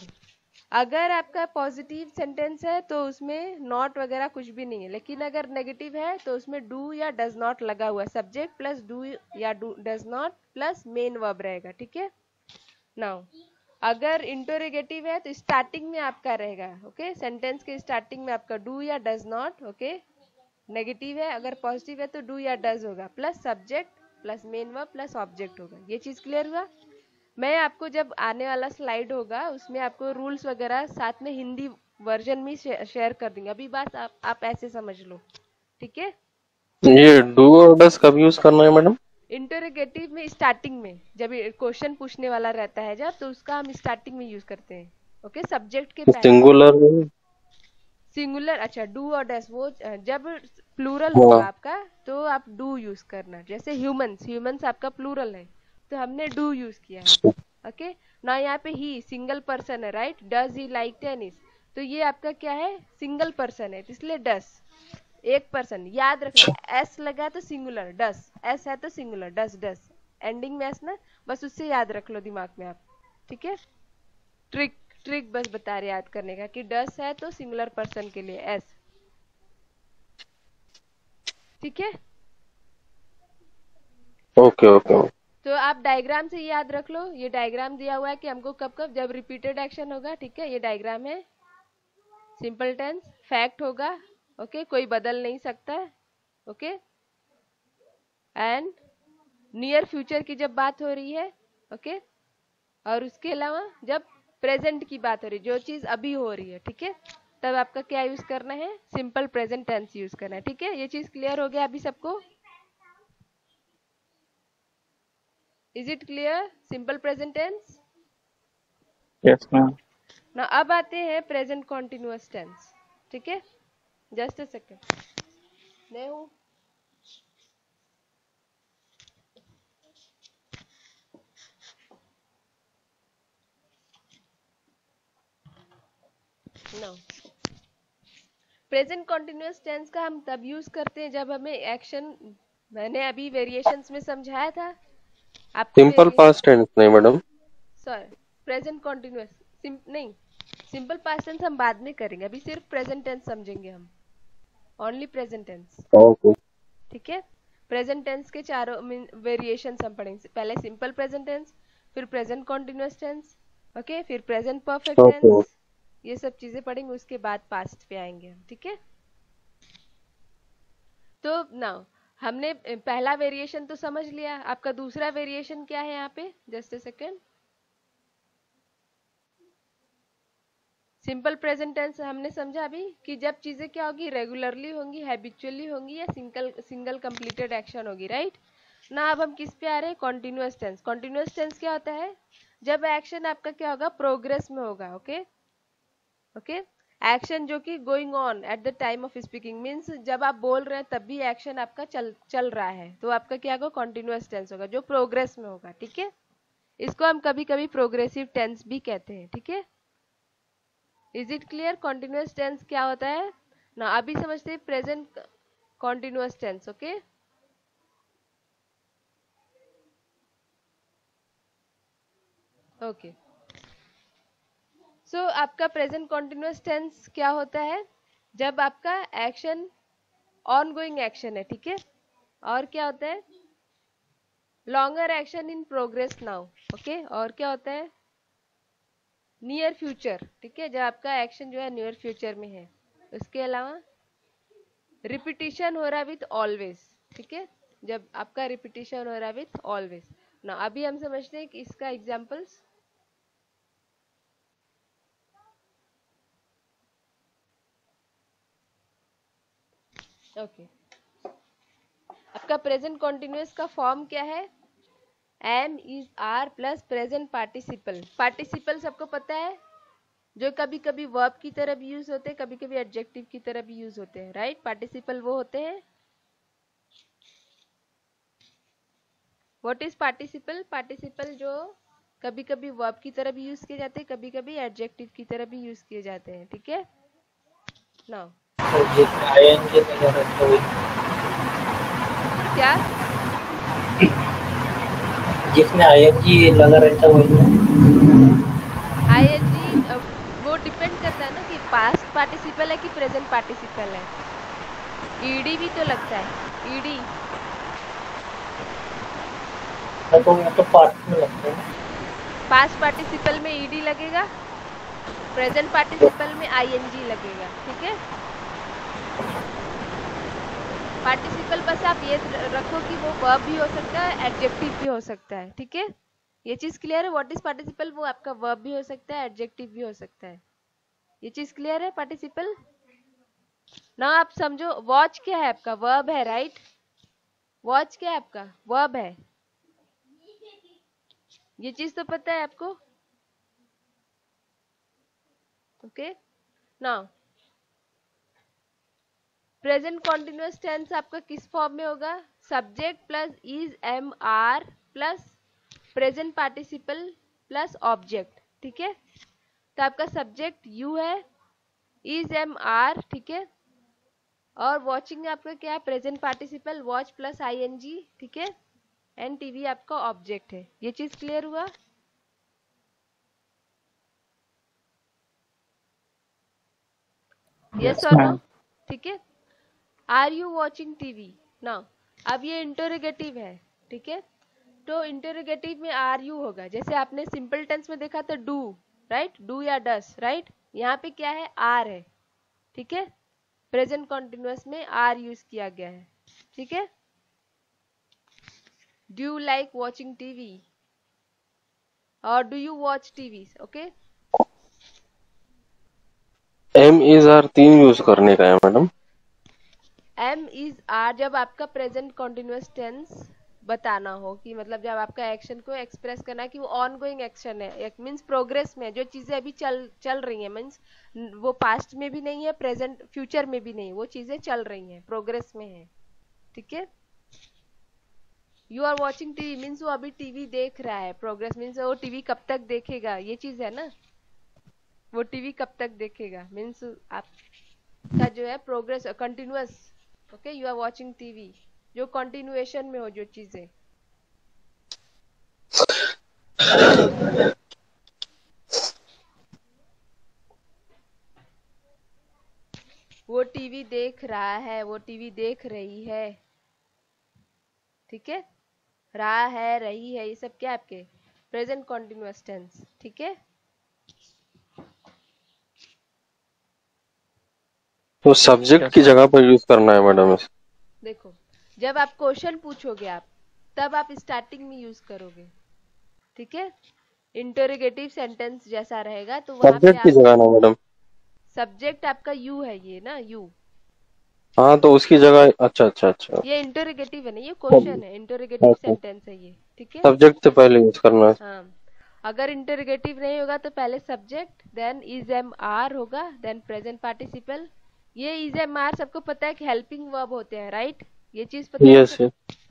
अगर आपका पॉजिटिव सेंटेंस है तो उसमें नॉट वगैरह कुछ भी नहीं है, लेकिन अगर नेगेटिव है तो उसमें डू या डज नॉट लगा हुआ है, सब्जेक्ट प्लस डू या does not plus main verb रहेगा, ठीक है। नाउ अगर इंटरोगेटिव है तो स्टार्टिंग में आपका रहेगा, ओके, सेंटेंस के स्टार्टिंग में आपका डू या डज नॉट, ओके, नेगेटिव है, अगर पॉजिटिव है तो डू या डज होगा plus subject plus main verb plus object होगा। ये चीज क्लियर हुआ। मैं आपको जब आने वाला स्लाइड होगा उसमें आपको रूल्स वगैरह साथ में हिंदी वर्जन में शेयर कर देंगे, अभी बात आप, आप ऐसे समझ लो, ठीक है। ये डू और डज कब यूज करना है मैडम? इंटरोगेटिव में स्टार्टिंग में जब क्वेश्चन पूछने वाला रहता है जब, तो उसका हम स्टार्टिंग में यूज करते हैं। ओके, सब्जेक्ट के सिंगुलर सिंगुलर अच्छा डू और डैश, वो जब प्लूरल होगा आपका तो आप डू यूज करना। जैसे ह्यूमंस, ह्यूमंस आपका प्लूरल है तो हमने डू यूज किया है। ओके, ना यहाँ पे ही सिंगल पर्सन है, right, does he like tennis, तो ये आपका क्या है, सिंगल पर्सन है, इसलिए डस एक पर्सन। याद रखना, एस लगा तो सिंगुलर डस, एस है तो सिंगुलर डस, डस एंडिंग में एस ना, बस उससे याद रख लो दिमाग में आप, ठीक है। ट्रिक ट्रिक बस बता रहे याद करने का कि डस है तो सिंगुलर पर्सन के लिए एस, ठीक है। ओके ओके, तो आप डायग्राम से याद रख लो, ये डायग्राम दिया हुआ है कि हमको कब कब जब रिपीटेड एक्शन होगा, ठीक है। ये डायग्राम है, सिंपल टेंस फैक्ट होगा, ओके okay, कोई बदल नहीं सकता है, ओके। एंड नियर फ्यूचर की जब बात हो रही है, ओके okay? और उसके अलावा जब प्रेजेंट की बात हो रही है, जो चीज अभी हो रही है, ठीक है, तब आपका क्या यूज करना है, सिंपल प्रेजेंट टेंस यूज करना है, ठीक है। ये चीज क्लियर हो गया अभी सबको? Is it clear simple present tense? Yes ma'am. ना अब आते हैं प्रेजेंट कॉन्टिन्यूअस टेंस, ठीक है, जस्ट अ सेकेंड, मैं हूँ। नाउ प्रेजेंट कॉन्टिन्यूअस टेंस का हम तब यूज करते हैं जब हमें एक्शन, मैंने अभी वेरिएशंस में समझाया था आपको। सिंपल पास्ट टेंस नहीं मैडम, सॉरी, प्रेजेंट कॉन्टिन्यूअस नहीं, सिंपल पास्ट टेंस हम बाद में करेंगे, अभी सिर्फ प्रेजेंट टेंस समझेंगे हम, ओनली प्रेजेंट टेंस, ठीक है। प्रेजेंट टेंस के चारों वेरिएशन हम पढ़ेंगे, पहले सिंपल प्रेजेंट टेंस, फिर प्रेजेंट कॉन्टिन्यूअस टेंस, ओके, फिर प्रेजेंट परफेक्ट टेंस, ये सब चीजें पढ़ेंगे, उसके बाद पास्ट पे आएंगे हम, ठीक है। तो नाउ हमने पहला वेरिएशन तो समझ लिया, आपका दूसरा वेरिएशन क्या है यहाँ पे, just a second. Simple present tense हमने समझा अभी कि जब चीजें क्या होगी, रेगुलरली होंगी, हैबिचुअली होंगी, या सिंगल सिंगल कंप्लीटेड एक्शन होगी, राइट ना। अब हम किस पे आ रहे हैं, कॉन्टिन्यूअस टेंस। कॉन्टिन्यूअस टेंस क्या होता है, जब एक्शन आपका क्या होगा, प्रोग्रेस में होगा, ओके ओके। एक्शन जो कि going on at the time of speaking, means जब आप बोल रहे हैं तब भी एक्शन आपका चल चल रहा है, तो आपका क्या होगा, कॉन्टिन्यूअस टेंस होगा, जो प्रोग्रेस में होगा, ठीक है। इसको हम कभी कभी प्रोग्रेसिव टेंस भी कहते हैं, ठीक है। Is it clear continuous tense क्या होता है ना, अभी समझते हैं present continuous tense, okay. Okay so आपका प्रेजेंट कॉन्टिन्यूअस टेंस क्या होता है, जब आपका एक्शन ऑनगोइंग एक्शन है, ठीक है, और क्या होता है, longer action in progress now, okay, और क्या होता है, नियर फ्यूचर, ठीक है, जब आपका एक्शन जो है नियर फ्यूचर में है। उसके अलावा रिपीटिशन हो रहा विथ ऑलवेज, ठीक है, जब आपका रिपीटिशन हो रहा विथ ऑलवेज। ना अभी हम समझते हैं कि इसका एग्जांपल्स, ओके okay. आपका प्रेजेंट कॉन्टिन्यूअस का फॉर्म क्या है, am is are plus present participle. Participle सबको पता है, जो कभी कभी वर्ब की तरह भी यूज होते हैं, कभी कभी एडजेक्टिव की तरह भी यूज होते हैं, राइट। पार्टिसिपल वो होते हैं, व्हाट इज पार्टिसिपल, पार्टिसिपल जो कभी कभी वर्ब की तरह भी यूज किए जाते हैं, कभी कभी एडजेक्टिव की तरह भी यूज किए जाते हैं, ठीक है ना। क्या जिसमें आई एन जी लगा रहता है वही आई एन जी, वो डिपेंड करता है ना कि पास्ट पार्टिसिपल है कि प्रेजेंट पार्टिसिपल है। ईडी भी तो लगता है, ईडी तो तो पास्ट में लगता है, पास्ट पार्टिसिपल में ईडी लगेगा, प्रेजेंट पार्टिसिपल में आई एन जी लगेगा, ठीक है। पार्टिसिपल बस आप ये रखो कि वो वर्ब भी हो सकता है, एडजेक्टिव भी हो सकता है, ठीक है। ये चीज क्लियर है, व्हाट इज पार्टिसिपल, वो आपका वर्ब भी हो सकता है, एडजेक्टिव भी हो सकता है, ये चीज क्लियर है पार्टिसिपल। ना आप समझो वॉच क्या है, आपका वर्ब है, राइट। वॉच क्या है आपका? वर्ब है। ये चीज तो पता है आपको। Okay, now present continuous tense आपका किस फॉर्म में होगा? Subject plus is am are plus present participle plus object. ठीक है, तो आपका सब्जेक्ट यू है, इज एम आर, ठीक है, और वॉचिंग आपका क्या है? Present participle watch plus I N G, ठीक है, एंड टीवी आपका ऑब्जेक्ट है। ये चीज क्लियर हुआ? यस और नो? ठीक है, are you watching TV? Now अब ये इंटरोगेटिव है, ठीक है, तो इंटरोगेटिव में आर यू होगा। जैसे आपने सिंपल टेंस में देखा था डू, राइट, डू या डस, राइट, यहाँ पे क्या है? आर है, ठीक है, प्रेजेंट कॉन्टिन्यूअस में आर यूज किया गया है। ठीक है, do you like watching TV और do you watch TV? Okay, am is are तीन यूज करने का है मैडम। एम इज आर जब आपका प्रेजेंट कॉन्टिन्यूअस टेंस बताना हो कि मतलब जब आपका एक्शन को एक्सप्रेस करना है कि वो ऑन गोइंग एक्शन है, एक मीन्स प्रोग्रेस में, जो चीजें अभी चल चल रही हैं, मीन्स वो पास्ट में भी नहीं है, प्रेजेंट फ्यूचर में भी नहीं, वो चीजें चल रही हैं, प्रोग्रेस में है। ठीक है, you are watching TV means वो अभी टीवी देख रहा है, प्रोग्रेस मीन्स वो टीवी कब तक देखेगा, ये चीज है ना, वो टीवी कब तक देखेगा, मीन्स आपका जो है progress continuous. Okay, you are watching TV जो कंटिन्यूएशन में हो, जो चीजें। वो टीवी देख रहा है, वो टीवी देख रही है, ठीक है, रहा है, रही है, ये सब क्या आपके प्रेजेंट कॉन्टिन्यूअस टेंस। ठीक है, तो सब्जेक्ट की जगह पर यूज करना है मैडम। देखो, जब आप क्वेश्चन पूछोगे आप, तब आप स्टार्टिंग में यूज करोगे। ठीक है, इंटरोगेटिव सेंटेंस जैसा रहेगा तो वहां पे आप मैडम सब्जेक्ट आपका यू है, ये ना यू, हाँ, तो उसकी जगह अच्छा अच्छा अच्छा ये इंटरोगेटिव है ना, ये क्वेश्चन है, इंटरोगेटिव सेंटेंस है ये। ठीक है, सब्जेक्ट से पहले यूज करना है। हाँ, अगर इंटरोगेटिव नहीं होगा तो पहले subject, then is am are होगा, देन प्रेजेंट पार्टिसिपल। ये इज एम आर सबको पता है कि हेल्पिंग वर्ब होते हैं, राइट, ये चीज पता है। yes,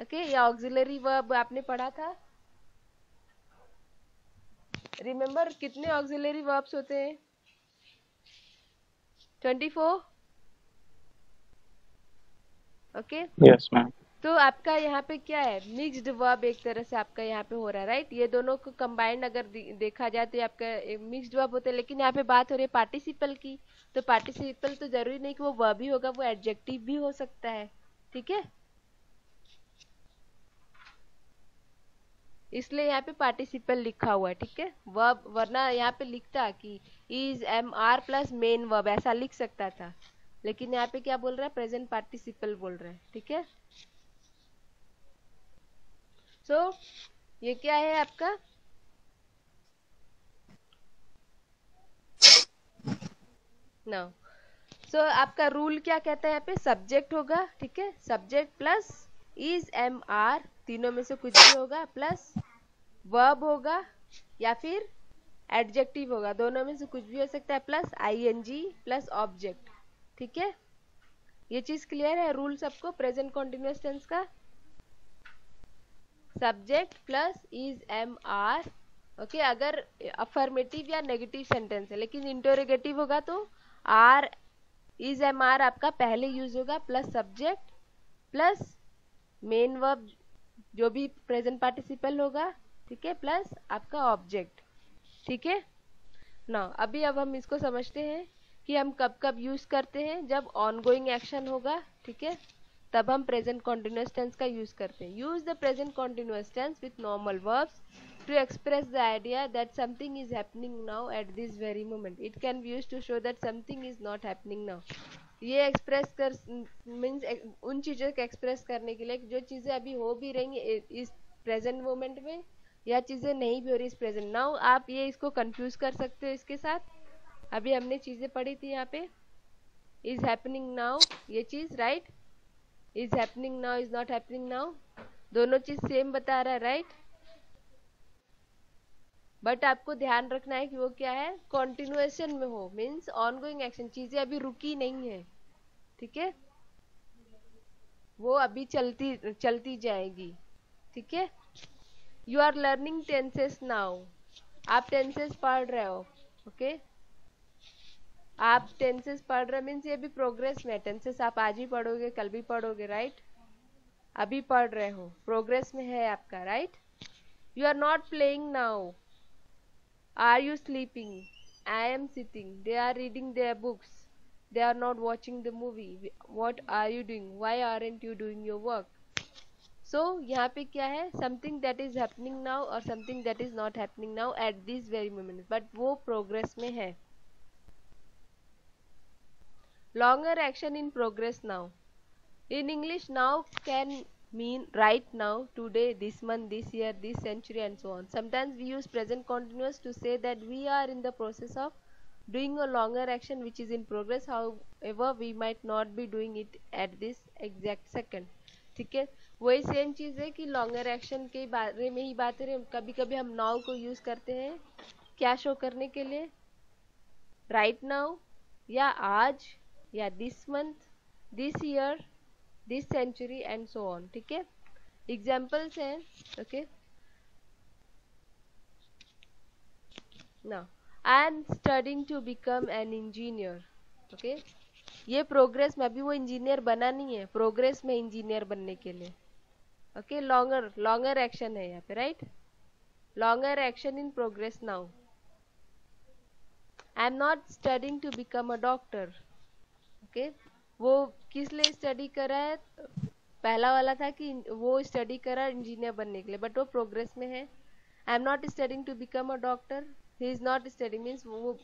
ओके, ये ऑक्सिलरी वर्ब आपने पढ़ा था, रिमेम्बर? कितने ऑक्सिलरी वर्ब्स होते हैं? चौबीस? Okay, yes ma'am. तो आपका यहाँ पे क्या है? मिक्स्ड वर्ब एक तरह से आपका यहाँ पे हो रहा है, राइट, ये दोनों को कंबाइंड अगर देखा जाए तो आपका मिक्स्ड वर्ब होता है। लेकिन यहाँ पे बात हो रही है पार्टिसिपल की, तो पार्टिसिपल तो जरूरी नहीं कि वो वर्ब ही होगा, वो एडजेक्टिव भी हो सकता है। ठीक है, इसलिए यहाँ पे पार्टिसिपल लिखा हुआ है। ठीक है, वर्ब, वरना यहाँ पे लिखता कि is am are plus main verb, ऐसा लिख सकता था, लेकिन यहाँ पे क्या बोल रहा है? प्रेजेंट पार्टिसिपल बोल रहा है। ठीक है, सो so, ये क्या है आपका? No no. सो so, आपका रूल क्या कहता है? यहाँ पे सब्जेक्ट होगा, ठीक है, subject plus is am are, तीनों में से कुछ भी होगा, प्लस वर्ब होगा या फिर एडजेक्टिव होगा, दोनों में से कुछ भी हो सकता है, plus I N G plus object. ठीक है, ये चीज क्लियर है? रूल सबको प्रेजेंट कॉन्टिन्यूअस टेंस का, subject plus is am are. Okay, अगर अफर्मेटिव या नेगेटिव सेंटेंस है, लेकिन इंटरोगेटिव होगा तो आर इज एम आर आपका पहले यूज होगा, plus subject plus main verb जो भी प्रेजेंट पार्टिसिपल होगा, ठीक है, प्लस आपका ऑब्जेक्ट। ठीक है ना, अभी अब हम इसको समझते हैं कि हम कब कब यूज करते हैं। जब ऑनगोइंग एक्शन होगा, ठीक है, तब हम प्रेजेंट कॉन्टिन्यूअस टेंस का यूज करते हैं। Use the present continuous tense with normal verbs to express the idea that something is happening now at this very moment. It can be used to show that something is not happening now. ये express कर means उन चीजों को express करने के लिए जो चीजें अभी हो भी रही हैं इस present moment में, या चीजें नहीं भी हो रही इस present now। आप ये इसको confuse कर सकते हो इसके साथ। अभी हमने चीजें पढ़ी थी यहाँ पे, is happening now, ये चीज, right, is happening now, is not happening now, दोनों चीज सेम बता रहा है राइट right? बट आपको ध्यान रखना है कि वो क्या है, कॉन्टिन्यूएशन में हो, मीन्स ऑनगोइंग एक्शन, चीजें अभी रुकी नहीं है, ठीक है, वो अभी चलती चलती जाएगी, ठीक है। You are learning tenses now, आप टेंसेस पढ़ रहे हो, ओके okay? आप टेंसेस पढ़ रहे हो मीन्स ये भी प्रोग्रेस में है, टेंसेस आप आज भी पढ़ोगे, कल भी पढ़ोगे राइट right? अभी पढ़ रहे हो, प्रोग्रेस में है आपका right. You are not playing now, are you sleeping, I am sitting, they are reading their books, they are not watching the movie, what are you doing, why aren't you doing your work. So यहाँ पे क्या है, something that is happening now और something that is not happening now at this very moment, but वो progress में है। Longer action in progress now, in English now can mean right now, today, this month, this year, this century and so on. Sometimes we use present continuous to say that we are in the process of doing a longer action which is in progress, however we might not be doing it at this exact second, ठीक है। वही same चीज है कि longer action के बारे में ही बात करें, कभी कभी हम now को use करते हैं क्या शो करने के लिए, right now या आज या this month, this year, this century and so on, ठीक है। एग्जाम्पल्स हैं ओके ना, I am studying to become an engineer, okay ये प्रोग्रेस में, अभी वो इंजीनियर बना नहीं है, प्रोग्रेस में इंजीनियर बनने के लिए, ओके लॉन्गर लॉन्गर एक्शन है यहाँ पे right. Longer action in progress now, I am not studying to become a doctor, okay वो किस लिए स्टडी करा है, पहला वाला था कि वो स्टडी करा इंजीनियर बनने के लिए, बट वो प्रोग्रेस में है। I am not studying to become a doctor, he is not studying means वो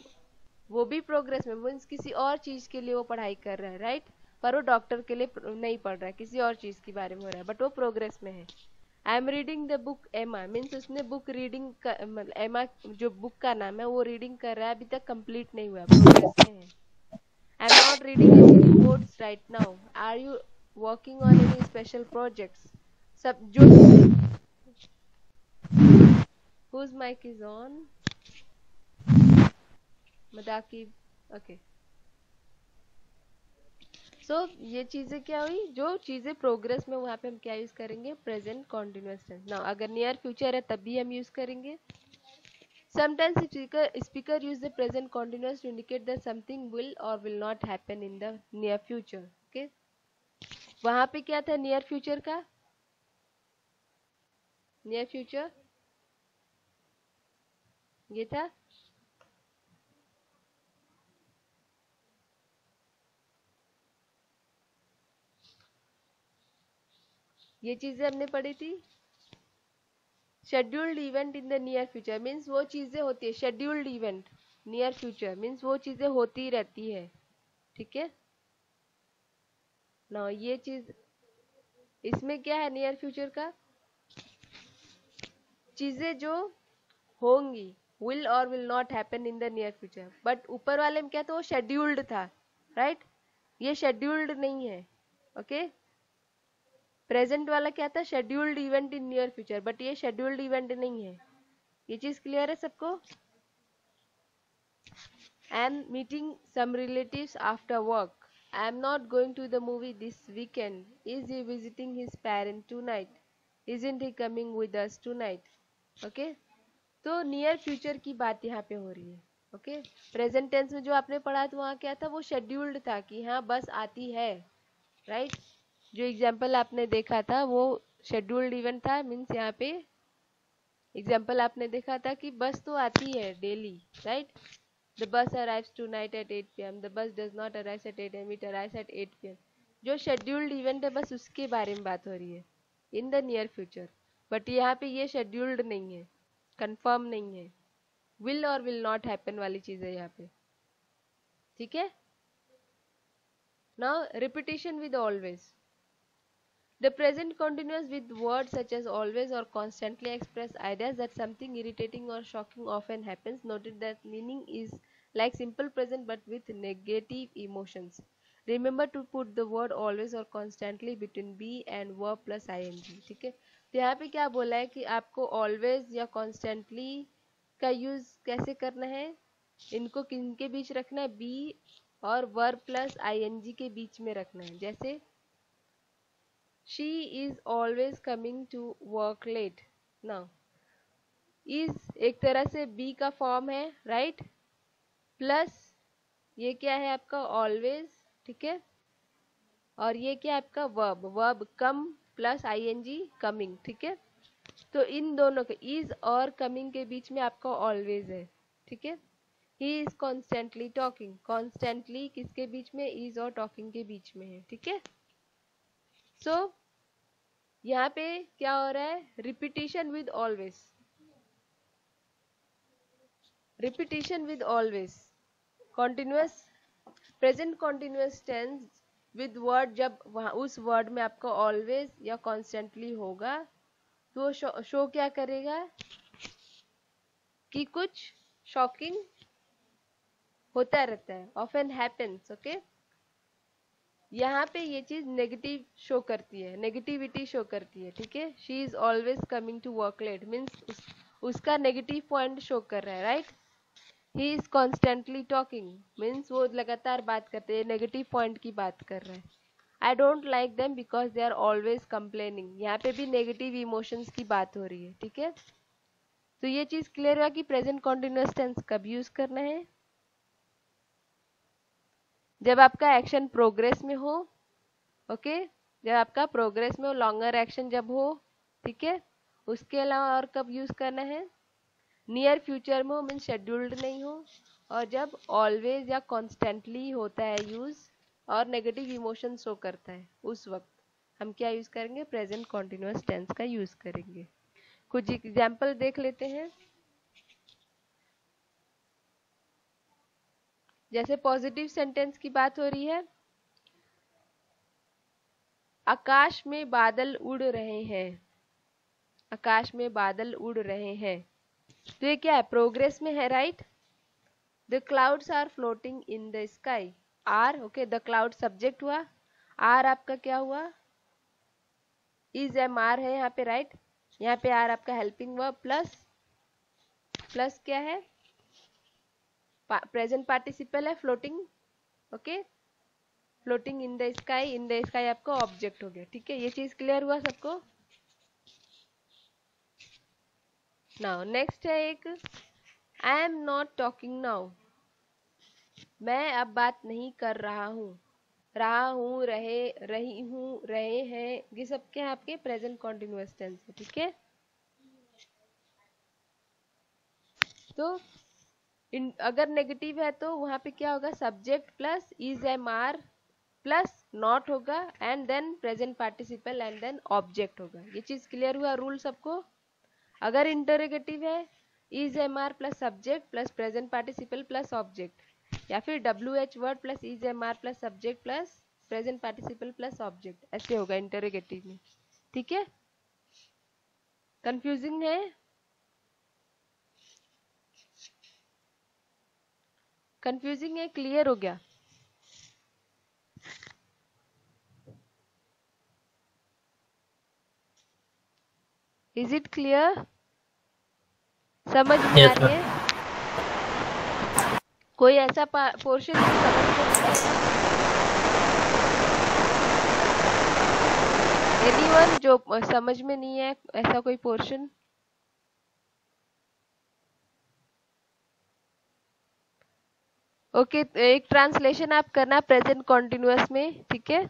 वो भी प्रोग्रेस में, मीन्स किसी और चीज़ के लिए वो पढ़ाई कर रहा है राइट right? पर वो डॉक्टर के लिए नहीं पढ़ रहा है, किसी और चीज़ के बारे में हो रहा है, बट वो प्रोग्रेस में है। I am reading the book Emma, means उसने बुक रीडिंग मतलब एमा जो बुक का नाम है वो रीडिंग कर रहा है, अभी तक कंप्लीट नहीं हुआ, प्रोग्रेस में है। I am not reading any reports right now. Are you working on any special projects? Sub, jo, whose mic is on? Madaki, okay. So ये चीजें क्या हुई, जो चीजें प्रोग्रेस में वहाँ पे हम क्या यूज करेंगे, प्रेजेंट कॉन्टिन्यूस टेंस। ना अगर नियर फ्यूचर है तब भी हम यूज करेंगे। Sometimes speaker speaker use the present continuous to indicate that something will or will not happen in the near future, okay? वहाँ पे क्या था near future का, near future ये था, ये चीजें हमने पढ़ी थी। Scheduled event in the near future means वो चीज़ें होती है, scheduled event near future means वो चीज़ें होती रहती है, ठीक है ना। ये चीज इसमें क्या है, नियर फ्यूचर का चीज़ें जो होंगी, विल और will not happen in the near future, but ऊपर वाले में क्या था, वो शेड्यूल्ड था राइट right? ये शेड्यूल्ड नहीं है, ओके okay? प्रेजेंट वाला क्या था, scheduled event in near future, but ये शेड्यूल्ड इवेंट नहीं है। ये चीज क्लियर है सबको। I am meeting some relatives after work, I am not going to the movie this weekend, is he visiting his parent tonight, isn't he coming with us tonight, okay तो near future की बात यहाँ पे हो रही है, okay present tense में जो आपने पढ़ा था वहाँ क्या था, वो शेड्यूल्ड था कि हाँ बस आती है राइट right? जो एग्जाम्पल आपने देखा था वो शेड्यूल्ड इवेंट था, मीन्स यहाँ पे एग्जाम्पल आपने देखा था कि बस तो आती है daily right, the bus arrives tonight at eight P M, the bus does not arrives at eight M, it arrives at eight P M, जो शेड्यूल्ड इवेंट है बस उसके बारे में बात हो रही है in the near future, but यहाँ पे ये शेड्यूल्ड नहीं है, कंफर्म नहीं है, विल और विल नॉट हैपन वाली चीज़ है यहाँ पे, ठीक है now. Repetition with always, the present continuous with words such as always or constantly express ideas that something irritating or shocking often happens. Noted that meaning is like simple present but with negative emotions. Remember to put the word always or constantly between be and verb plus ing. ठीक है, तो यहाँ पे क्या बोला है कि आपको always या constantly का यूज कैसे करना है, इनको किनके बीच रखना है, be और verb plus ing के बीच में रखना है। जैसे she is always coming to work late. now is एक तरह से be का फॉर्म है, राइट right? प्लस ये क्या है आपका always, ठीक है, और ये क्या है आपका verb, verb come plus I N G coming, ठीक है। तो इन दोनों के इज और कमिंग के बीच में आपका ऑलवेज है, ठीक है। He is constantly talking, constantly किसके बीच में, इज और टॉकिंग के बीच में है, ठीक है। सो यहाँ पे क्या हो रहा है, repetition with always, repetition with always, continuous present continuous tense with word, जब वहाँ उस वर्ड में आपका ऑलवेज या कॉन्स्टेंटली होगा तो शो, शो क्या करेगा कि कुछ शॉकिंग होता रहता है, ऑफन हैपेंस, ओके। यहाँ पे ये चीज नेगेटिव शो करती है, नेगेटिविटी शो करती है, ठीक है। She is always coming to work late means उस, उसका नेगेटिव पॉइंट शो कर रहा है, right. He is constantly talking means वो लगातार बात करते हैं, नेगेटिव पॉइंट की बात कर रहे हैं। I don't like them because they are always complaining, यहाँ पे भी नेगेटिव इमोशंस की बात हो रही है, ठीक है। तो ये चीज क्लियर हुआ कि प्रेजेंट कॉन्टिन्यूअस टेंस कब यूज करना है, जब आपका एक्शन प्रोग्रेस में हो, ओके okay? जब आपका प्रोग्रेस में हो, लॉन्गर एक्शन जब हो, ठीक है। उसके अलावा और कब यूज करना है, नियर फ्यूचर में हो मीन शेड्यूल्ड नहीं हो, और जब ऑलवेज या कॉन्स्टेंटली होता है यूज और नेगेटिव इमोशन शो करता है, उस वक्त हम क्या यूज करेंगे, प्रेजेंट कॉन्टिन्यूअस टेंस का यूज करेंगे। कुछ एग्जाम्पल देख लेते हैं, जैसे पॉजिटिव सेंटेंस की बात हो रही है, आकाश में बादल उड़ रहे हैं, आकाश में बादल उड़ रहे हैं, तो ये क्या है, प्रोग्रेस में है, right. The clouds are floating in the sky, are okay, the cloud subject हुआ, आर आपका क्या हुआ, इज एम आर है यहाँ पे, राइट right? यहाँ पे आर आपका हेल्पिंग वर्ब प्लस प्लस क्या है, प्रेजेंट पार्टिसिपल है, floating okay, floating in the sky, in the sky आपका ऑब्जेक्ट हो गया, ठीक है। ये चीज क्लियर हुआ सबको। नाउ नेक्स्ट है एक, I am not talking now, मैं अब बात नहीं कर रहा हूँ, रहा हूँ, रहे, रही हूँ, रहे हैं, ये सब क्या है आपके प्रेजेंट कॉन्टिन्यूअस टेंस है, ठीक है। तो इन, अगर नेगेटिव है तो वहाँ पे क्या होगा, subject plus is am are plus not होगा, and then present participle and then object होगा। ये चीज क्लियर हुआ रूल सबको। अगर इंटरोगेटिव है, is am are plus subject plus present participle plus object, या फिर W H word plus is am are plus subject plus present participle plus object, ऐसे होगा इंटरोगेटिव में, ठीक है। कंफ्यूजिंग है, कंफ्यूजिंग है, क्लियर हो गया। Is it clear? समझ में आ रही है? कोई ऐसा पोर्शन समझ में एनीवन जो समझ में नहीं है, ऐसा कोई पोर्शन? ओके, एक ट्रांसलेशन आप करना प्रेजेंट कॉन्टिन्यूअस में, ठीक है।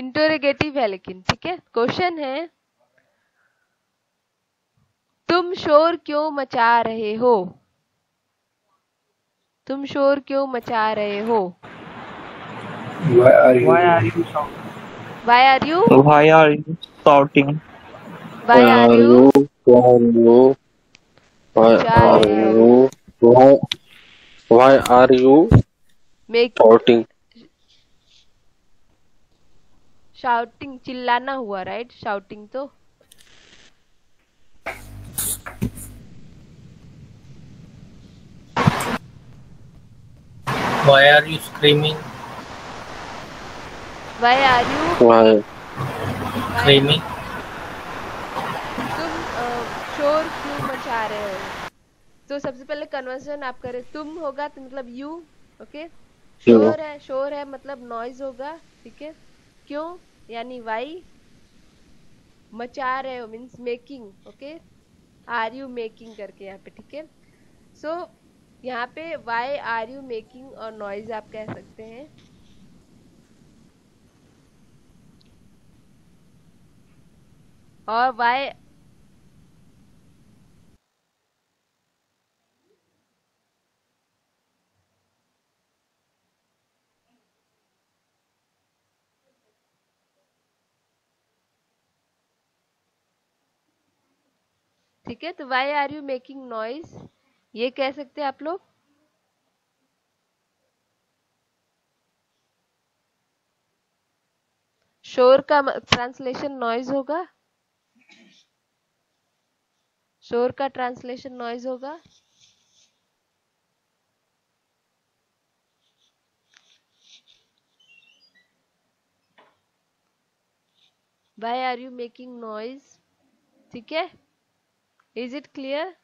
इंटरोगेटिव है लेकिन, ठीक है। क्वेश्चन है, तुम शोर क्यों मचा रहे हो, तुम शोर क्यों मचा रहे हो, why are you why are you why are you shouting, why are you why are you shouting, shouting चिल्लाना हुआ, राइट शाउटिंग। तो Why are you screaming? Why are you? Why? Screaming. तुम शोर क्यों मचा रहे हो? तो सबसे पहले कन्वर्जन आप करें, तुम होगा तो मतलब यू, ओके? शोर है, शोर है मतलब नॉइज होगा, ठीक है? क्यों यानी वाई, मचा रहे हो means making, okay? Are you making करके यहाँ पे, ठीक है? सो यहाँ पे वाई आर यू मेकिंग और नॉइज आप कह सकते हैं। और वाई ठीक है, तो why are you making noise ये कह सकते हैं आप लोग। शोर का ट्रांसलेशन नॉइज होगा, शोर का ट्रांसलेशन नॉइज होगा। Why are you making noise, ठीक है? Is it clear?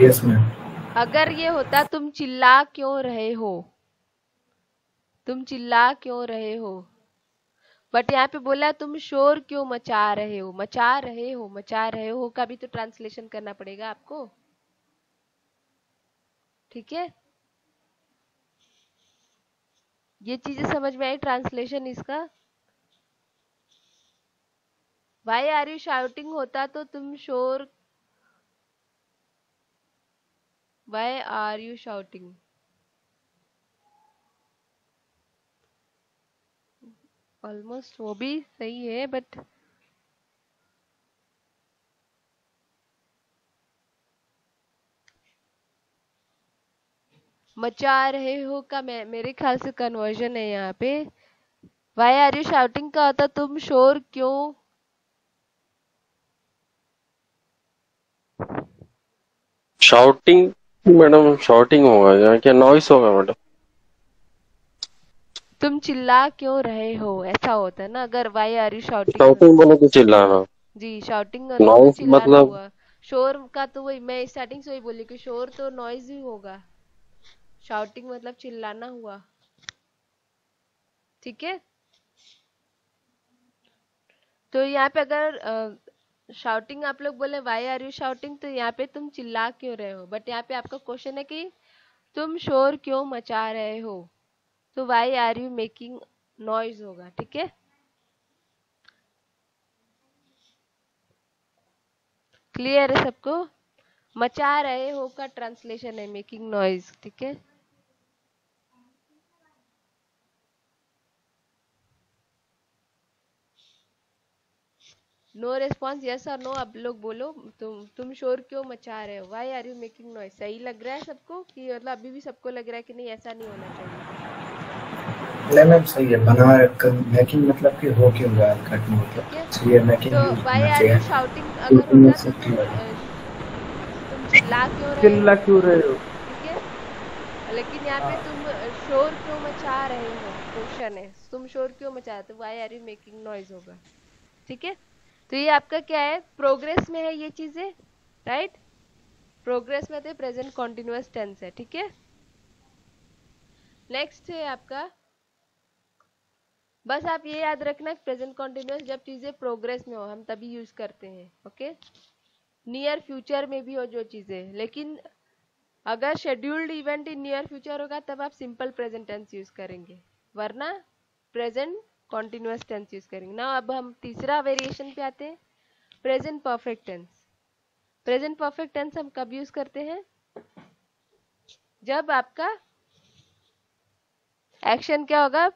Yes ma'am. अगर ये होता तुम चिल्ला क्यों रहे हो, तुम चिल्ला क्यों रहे हो, बट यहाँ पे बोला तुम शोर क्यों मचा रहे हो। मचा रहे हो, मचा रहे हो का भी तो ट्रांसलेशन करना पड़ेगा आपको, ठीक है? ये चीजें समझ में आई, ट्रांसलेशन इसका। वाई आर यू शाउटिंग होता तो तुम शोर, why are you shouting, almost वो भी सही है, बट मचा रहे हो का मे, मेरे ख्याल से कन्वर्जन है यहाँ पे। वाई आर यू शाउटिंग का होता तुम शोर क्यों, शाउटिंग मैडम शाउटिंग होगा यहाँ, क्या नॉइस होगा मैडम? तुम चिल्ला क्यों रहे हो ऐसा होता है ना, अगर why are you shouting, shouting बोलो तो चिल्लाना जी, शाउटिंग नॉइस मतलब शोर का, तो वही मैं स्टार्टिंग से वही बोली कि शोर तो नॉइज ही होगा, शाउटिंग मतलब चिल्लाना हुआ, ठीक है? तो यहाँ पे अगर शाउटिंग आप लोग बोले वाई आर यू शाउटिंग, तो यहाँ पे तुम चिल्ला क्यों रहे हो, बट यहाँ पे आपका क्वेश्चन है कि तुम शोर क्यों मचा रहे हो, तो why are you making noise होगा, ठीक है? क्लियर है सबको? मचा रहे हो का ट्रांसलेशन है मेकिंग नॉइज, ठीक है? नो रिस्पॉन्स, यस और नो, अब लोग बोलो तुम तुम शोर क्यों मचा रहे हो, why are you making noise. सही लग रहा है सबको कि मतलब अभी भी सबको लग रहा है कि नहीं ऐसा नहीं होना चाहिए? नहीं मैम सही है, बना मेकिंग मतलब कि हो क्यों रहा है, कट मतलब सही है मेकिंग। तो वाई आर यू शाउटिंग अगर होता चिल्ला क्यों रहे, चिल्ला क्यों रहे हो, ठीक है? लेकिन यहाँ पे तुम शोर क्यों मचा रहे हो क्वेश्चन है, तुम शोर क्यों मचा, तो why are you making noise होगा, ठीक है? तो ये आपका क्या है, प्रोग्रेस में है ये चीजें, राइट? प्रोग्रेस में तो प्रेजेंट कॉन्टिन्यूअस टेंस है, ठीक है? नेक्स्ट है आपका, बस आप ये याद रखना प्रेजेंट कॉन्टिन्यूअस जब चीजें प्रोग्रेस में हो हम तभी यूज करते हैं, ओके? नियर फ्यूचर में भी हो जो चीज़ें, लेकिन अगर scheduled event in near future होगा तब आप सिंपल प्रेजेंट टेंस यूज करेंगे, वरना प्रेजेंट कॉन्टिन्यूअस टेंस यूज करेंगे ना। अब हम तीसरा वेरिएशन पे आते हैं, present perfect tense. Present perfect tense हम कब यूज करते हैं, जब आपका एक्शन क्या होगा,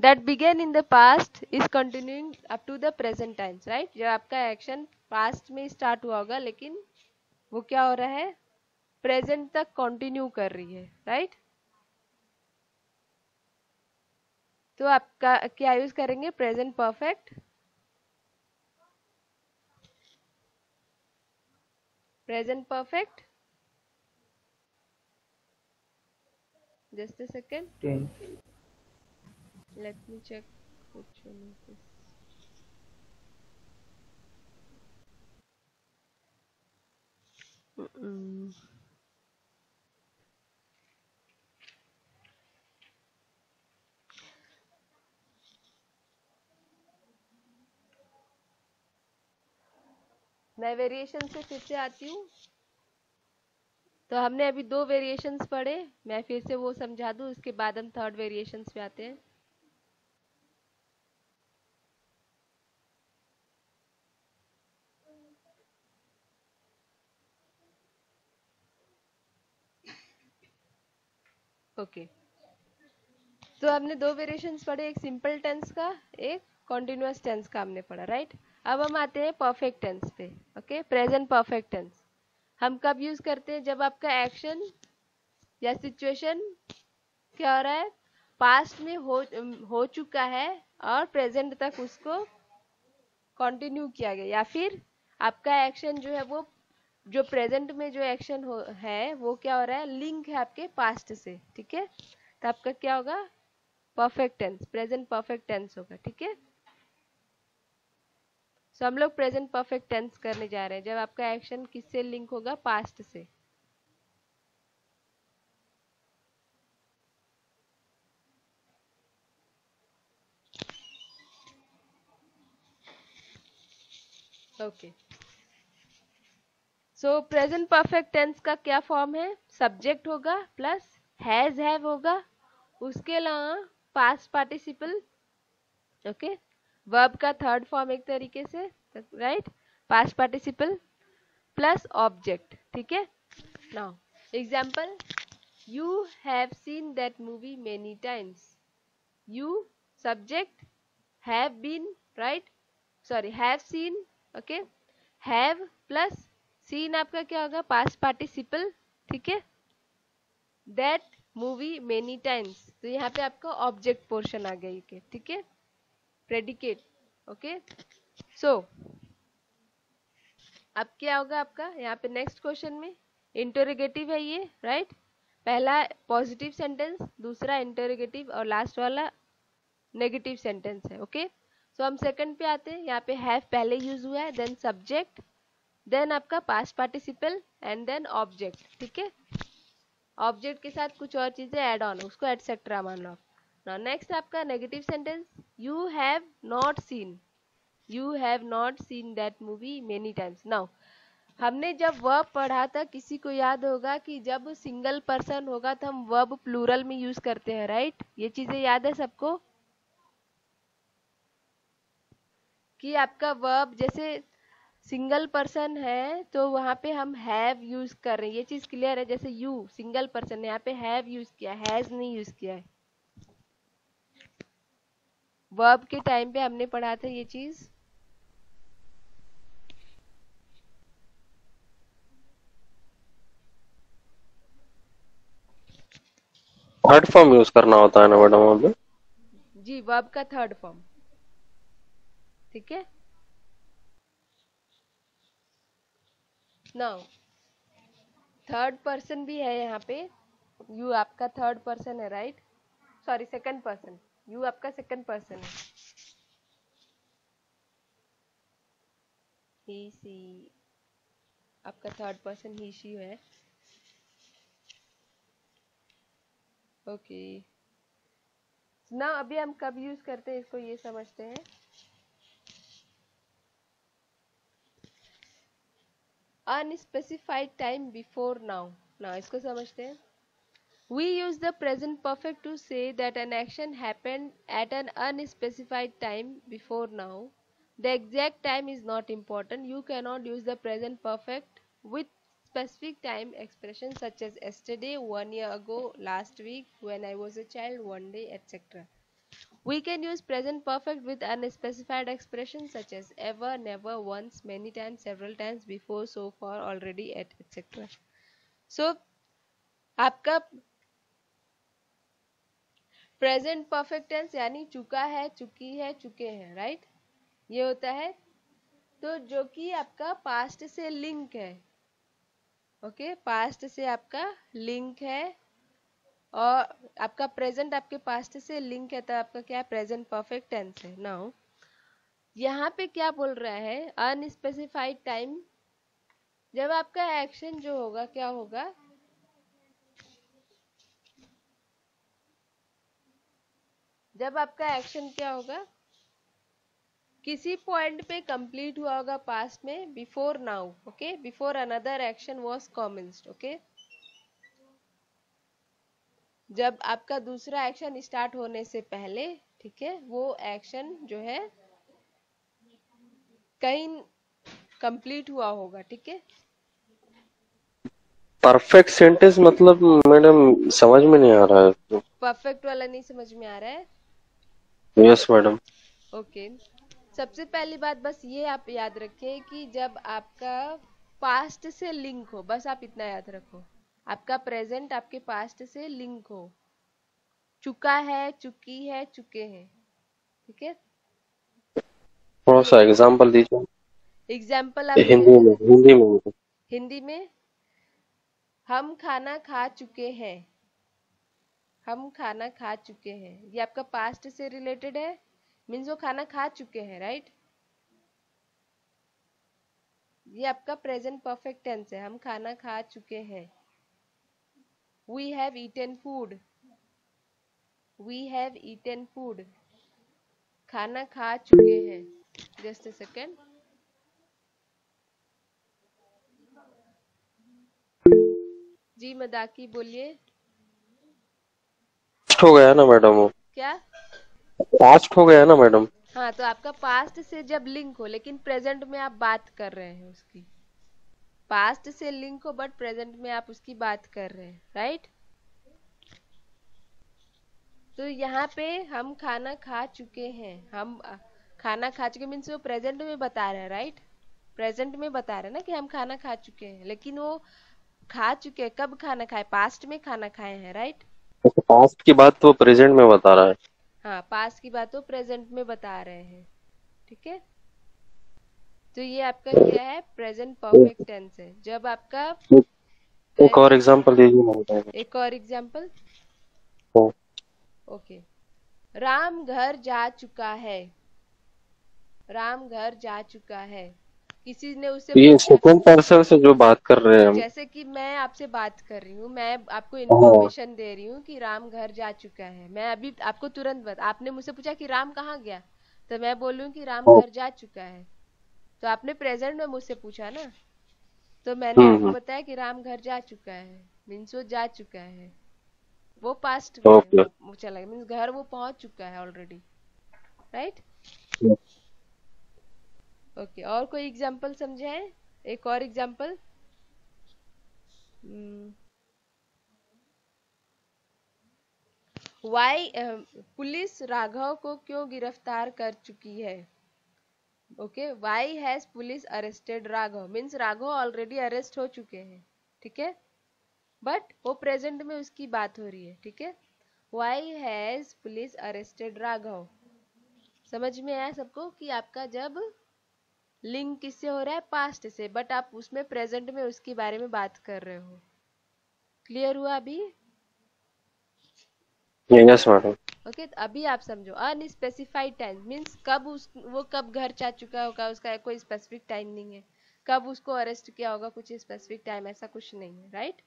that begin in the past is continuing up to the present times, right? जब आपका एक्शन पास्ट में स्टार्ट हुआ होगा लेकिन वो क्या हो रहा है, प्रेजेंट तक कंटिन्यू कर रही है, राइट? तो आपका क्या यूज करेंगे, present perfect present perfect. Just a second. Ten. Let me check which one is this. Mm-mm. मैं वेरिएशन से फिर से आती हूँ। तो हमने अभी दो वेरिएशंस पढ़े, मैं फिर से वो समझा दूँ, उसके बाद हम थर्ड वेरिएशंस पे आते हैं। Okay okay. तो so, हमने दो वेरिएशंस पढ़े, एक सिंपल टेंस का, एक कॉन्टिन्यूस टेंस का हमने पढ़ा, राइट right? अब हम आते हैं परफेक्ट टेंस पे। ओके, प्रेजेंट परफेक्ट टेंस हम कब यूज करते हैं? जब आपका एक्शन या सिचुएशन क्या हो रहा है, पास्ट में हो हो चुका है और प्रेजेंट तक उसको कंटिन्यू किया गया, या फिर आपका एक्शन जो है वो जो प्रेजेंट में जो एक्शन हो है वो क्या हो रहा है, लिंक है आपके पास्ट से, ठीक है। तो आपका क्या होगा, perfect tense, present perfect tense होगा, ठीक है। तो so, हम लोग प्रेजेंट परफेक्ट टेंस करने जा रहे हैं, जब आपका एक्शन किससे लिंक होगा, पास्ट से। Okay, so present perfect tense का क्या फॉर्म है, सब्जेक्ट होगा प्लस हैज हैव होगा, उसके अलावा पास्ट पार्टिसिपल, ओके, वर्ब का थर्ड फॉर्म एक तरीके से, right, past participle plus object, ठीक है। Now example, you have seen that movie many times, you subject, have been, right, sorry have seen, okay, have plus seen आपका क्या होगा, past participle, ठीक है, दैट मूवी मेनी टाइम्स, तो यहाँ पे आपका ऑब्जेक्ट पोर्शन आ गया, ठीक है, प्रेडिकेट, ओके। सो अब क्या होगा आपका यहाँ पे नेक्स्ट क्वेश्चन में, इंटरोगेटिव है ये, राइट right? पहला पॉजिटिव सेंटेंस, दूसरा इंटरोगेटिव और लास्ट वाला नेगेटिव सेंटेंस है, ओके okay? सो so, हम सेकंड पे आते हैं, यहाँ पे हैव पहले यूज हुआ है, देन सब्जेक्ट, देन आपका past participle and then object, ठीक है। ऑब्जेक्ट के साथ कुछ और चीजें ऐड ऑन, उसको एटसेट्रा मान लो। नेक्स्ट आपका negative sentence, you have not seen, you have not seen that movie many times. Now हमने जब वर्ब पढ़ा था, किसी को याद होगा कि जब सिंगल पर्सन होगा तो हम वर्ब प्लूरल में यूज करते हैं, राइट, ये चीजें याद है सबको, कि आपका वर्ब जैसे सिंगल पर्सन है तो वहां पे हम हैव यूज कर रहे हैं, ये चीज क्लियर है। जैसे यू सिंगल पर्सन, यहाँ पे हैव यूज किया, हैज नहीं यूज किया है, वर्ब के टाइम पे हमने पढ़ा था ये चीज, थर्ड फॉर्म यूज करना होता है ना मैडम हमें, जी वर्ब का थर्ड फॉर्म, ठीक है। नाउ थर्ड पर्सन भी है यहाँ पे, यू आपका थर्ड पर्सन है, right, sorry second person, you आपका सेकंड पर्सन है, ही सी आपका थर्ड पर्सन, ही शी है, ओके। ना अभी हम कब यूज करते हैं इसको, ये समझते हैं। अनस्पेसिफाइड टाइम बिफोर नाउ, ना इसको समझते हैं। We use the present perfect to say that an action happened at an unspecified time before now. The exact time is not important. You cannot use the present perfect with specific time expressions such as yesterday, one year ago, last week, when I was a child, one day, et cetera. We can use present perfect with unspecified expressions such as ever, never, once, many times, several times, before, so far, already, at, et cetera. So, आपका present perfect tense यानी चुका है, चुकी है, चुके हैं, right, ये होता है, तो जो कि आपका पास्ट से लिंक है, ओके, पास्ट से आपका लिंक है और आपका प्रेजेंट आपके पास्ट से लिंक है, तो आपका क्या है प्रेजेंट परफेक्ट टेंस है। नाउ यहाँ पे क्या बोल रहा है, अनस्पेसिफाइड टाइम, जब आपका एक्शन जो होगा क्या होगा, जब आपका एक्शन क्या होगा किसी पॉइंट पे कंप्लीट हुआ होगा पास्ट में before now. Okay, before another action was commenced. Okay, जब आपका दूसरा एक्शन स्टार्ट होने से पहले, ठीक है, वो एक्शन जो है कहीं कंप्लीट हुआ होगा। ठीक है, परफेक्ट सेंटेंस मतलब मैडम समझ में नहीं आ रहा है, परफेक्ट वाला नहीं समझ में आ रहा है। Yes madam. ओके, सबसे पहली बात बस ये आप याद रखें कि जब आपका पास्ट से लिंक हो, बस आप इतना याद रखो, आपका प्रेजेंट आपके पास्ट से लिंक हो, चुका है, चुकी है, चुके हैं। ठीक है, थोड़ा सा एग्जांपल दीजिए। एग्जांपल आप हिंदी में, हिंदी में हिंदी में हम खाना खा चुके हैं, हम खाना खा चुके हैं, ये आपका पास्ट से रिलेटेड है, मीन्स वो खाना खा चुके हैं, राइट। ये आपका प्रेजेंट परफेक्ट टेंस है, हम खाना खा चुके हैं। We have eaten food, we have eaten food, खाना खा चुके हैं। जस्ट अ सेकेंड, जी मदाकी बोलिए। हो गया ना मैडम, वो क्या पास्ट हो गया ना मैडम। हाँ, तो आपका पास्ट से जब लिंक हो, लेकिन प्रेजेंट में आप बात कर रहे हैं उसकी, पास्ट से लिंक हो बट प्रेजेंट में आप उसकी बात कर रहे हैं, राइट। तो यहाँ पे हम खाना खा चुके हैं, हम खाना खा चुके मीन्स वो प्रेजेंट में बता रहे हैं, राइट, प्रेजेंट में बता रहे हैं ना कि हम खाना खा चुके हैं, लेकिन वो खा चुके हैं कब, खाना खाए, पास्ट में खाना खाए हैं, राइट। पास्ट की बात तो प्रेजेंट में बता रहा है। हाँ, पास्ट की बात तो प्रेजेंट में बता रहे हैं, ठीक है। तो ये आपका क्या है प्रेजेंट परफेक्ट टेंस है। जब आपका एक और एग्जांपल दीजिए। एक और एग्जांपल। ओके, राम घर जा चुका है, राम घर जा चुका है, किसी ने उसे, ये सेकंड पर्सन से जो बात कर रहे हैं, जैसे कि मैं आपसे बात कर रही हूँ, मैं आपको इन्फॉर्मेशन दे रही हूँ कि राम घर जा चुका है, मैं अभी आपको तुरंत बता, आपने मुझसे पूछा कि राम कहाँ गया, तो मैं बोलूँ कि राम घर जा चुका है, तो आपने प्रेजेंट में मुझसे पूछा ना, तो मैंने आपको बताया कि राम घर जा चुका है, मीन्स वो जा चुका है, वो पास्ट में चला गया, मीन्स घर वो पहुंच चुका है ऑलरेडी, राइट। ओके okay, और कोई एग्जाम्पल समझे हैं? एक और एग्जाम्पल। वाई पुलिस राघव को क्यों गिरफ्तार कर चुकी है? Okay, why has police arrested Raghav, means Raghav already arrest हो चुके हैं, ठीक है, बट वो प्रेजेंट में उसकी बात हो रही है, ठीक है। Why has police arrested Raghav, समझ में आया सबको कि आपका जब लिंक किससे हो रहा है, पास्ट से, बट आप उसमें प्रेजेंट में उसके बारे में बात कर रहे हो। क्लियर हुआ अभी? Yes madam. ओके, तो अभी आप समझो अनस्पेसिफाइड टाइम मीन्स कब उस, वो कब घर जा चुका होगा, उसका कोई स्पेसिफिक टाइम नहीं है, कब उसको अरेस्ट किया होगा कुछ स्पेसिफिक टाइम, ऐसा कुछ नहीं है, राइट।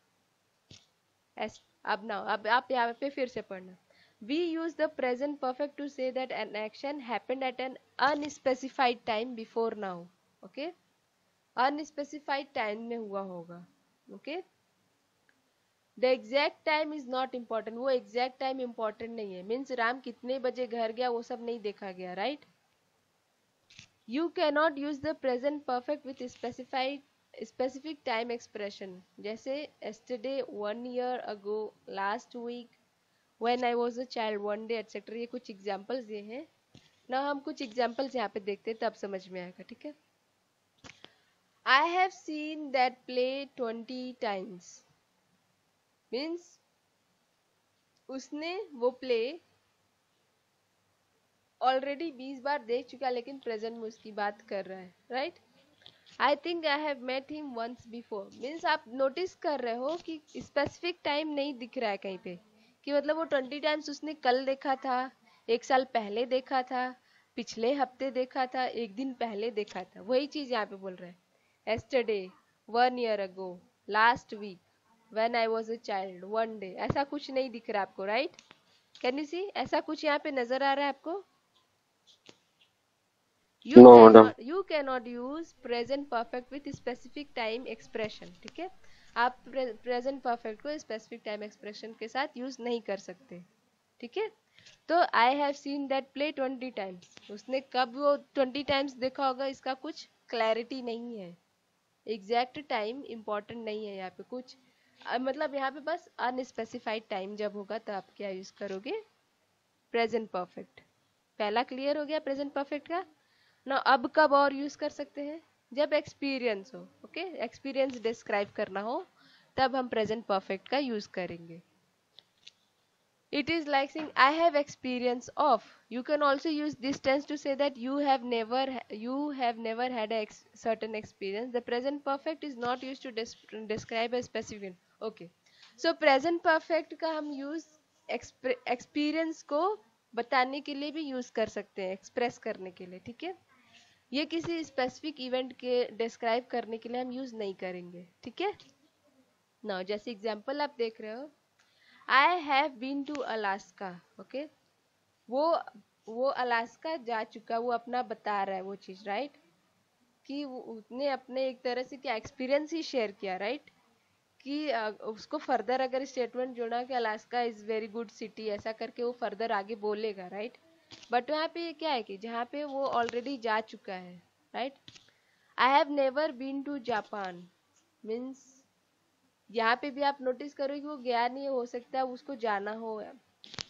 एस अब ना, अब आप यहाँ पे फिर से पढ़ना। We use the present perfect to say that an action happened at an unspecified time before now. Okay, unspecified time में हुआ होगा। Okay, the exact time is not important. वो exact time important नहीं है। Means राम कितने बजे घर गया वो सब नहीं देखा गया, right? You cannot use the present perfect with specified specific time expression. जैसे yesterday, one year ago, last week. When I was a child, one day, et cetera. ये कुछ एग्जाम्पल्स ये हैं ना, हम कुछ एग्जाम्पल्स यहाँ पे देखते हैं तब समझ में आएगा, ठीक है। I have seen that play twenty times. Means उसने वो प्ले ऑलरेडी बीस बार देख चुका, लेकिन प्रेजेंट में उसकी बात कर रहा है, right. I think I have met him once before, means आप नोटिस कर रहे हो कि स्पेसिफिक टाइम नहीं दिख रहा है कहीं पे कि मतलब वो ट्वेंटी टाइम्स उसने कल देखा था, एक साल पहले देखा था, पिछले हफ्ते देखा था, एक दिन पहले देखा था, वही चीज़ यहाँ पे बोल रहे हैं. Yesterday, one year ago, last week, when I was a child, one day, ऐसा कुछ नहीं दिख रहा आपको, राइट? कैन यू सी ऐसा कुछ यहाँ पे नजर आ रहा है आपको? You cannot you cannot use present perfect with specific time expression. ठीक है, आप प्रेजेंट परफेक्ट को स्पेसिफिक टाइम एक्सप्रेशन के साथ यूज नहीं कर सकते. ठीक है, तो I have seen that play twenty times, उसने कब वो ट्वेंटी टाइम्स देखा होगा इसका कुछ क्लैरिटी नहीं है. एग्जैक्ट टाइम इम्पॉर्टेंट नहीं है यहाँ पे कुछ, मतलब यहाँ पे बस अनस्पेसिफाइड टाइम जब होगा तो आप क्या यूज करोगे? Present perfect. पहला क्लियर हो गया प्रेजेंट परफेक्ट का ना. अब कब और यूज कर सकते हैं? जब एक्सपीरियंस हो, ओके, एक्सपीरियंस डिस्क्राइब करना हो तब हम प्रेजेंट परफेक्ट का यूज करेंगे. It is like saying I have experience of. You can also use this tense to say that you have never you have never had a certain experience. The present perfect is not use to describe a specific. Okay, so present perfect का हम use experience को बताने के लिए भी use कर सकते हैं, एक्सप्रेस करने के लिए. ठीक है, ये किसी स्पेसिफिक इवेंट के डिस्क्राइब करने के लिए हम यूज नहीं करेंगे. ठीक है ना, जैसे एग्जाम्पल आप देख रहे हो, I have been to Alaska. Okay, वो वो अलास्का जा चुका, वो अपना बता रहा है वो चीज, राइट? कि उसने अपने एक तरह से क्या एक्सपीरियंस ही शेयर किया, राइट? कि उसको फर्दर अगर स्टेटमेंट जोड़ा कि Alaska is very good city, ऐसा करके वो फर्दर आगे बोलेगा, राइट? बट यहाँ पे क्या है कि जहाँ पे वो ऑलरेडी जा चुका है, right? I have never been to Japan, means यहाँ पे भी आप नोटिस करो कि वो गया नहीं, हो सकता है उसको जाना हो.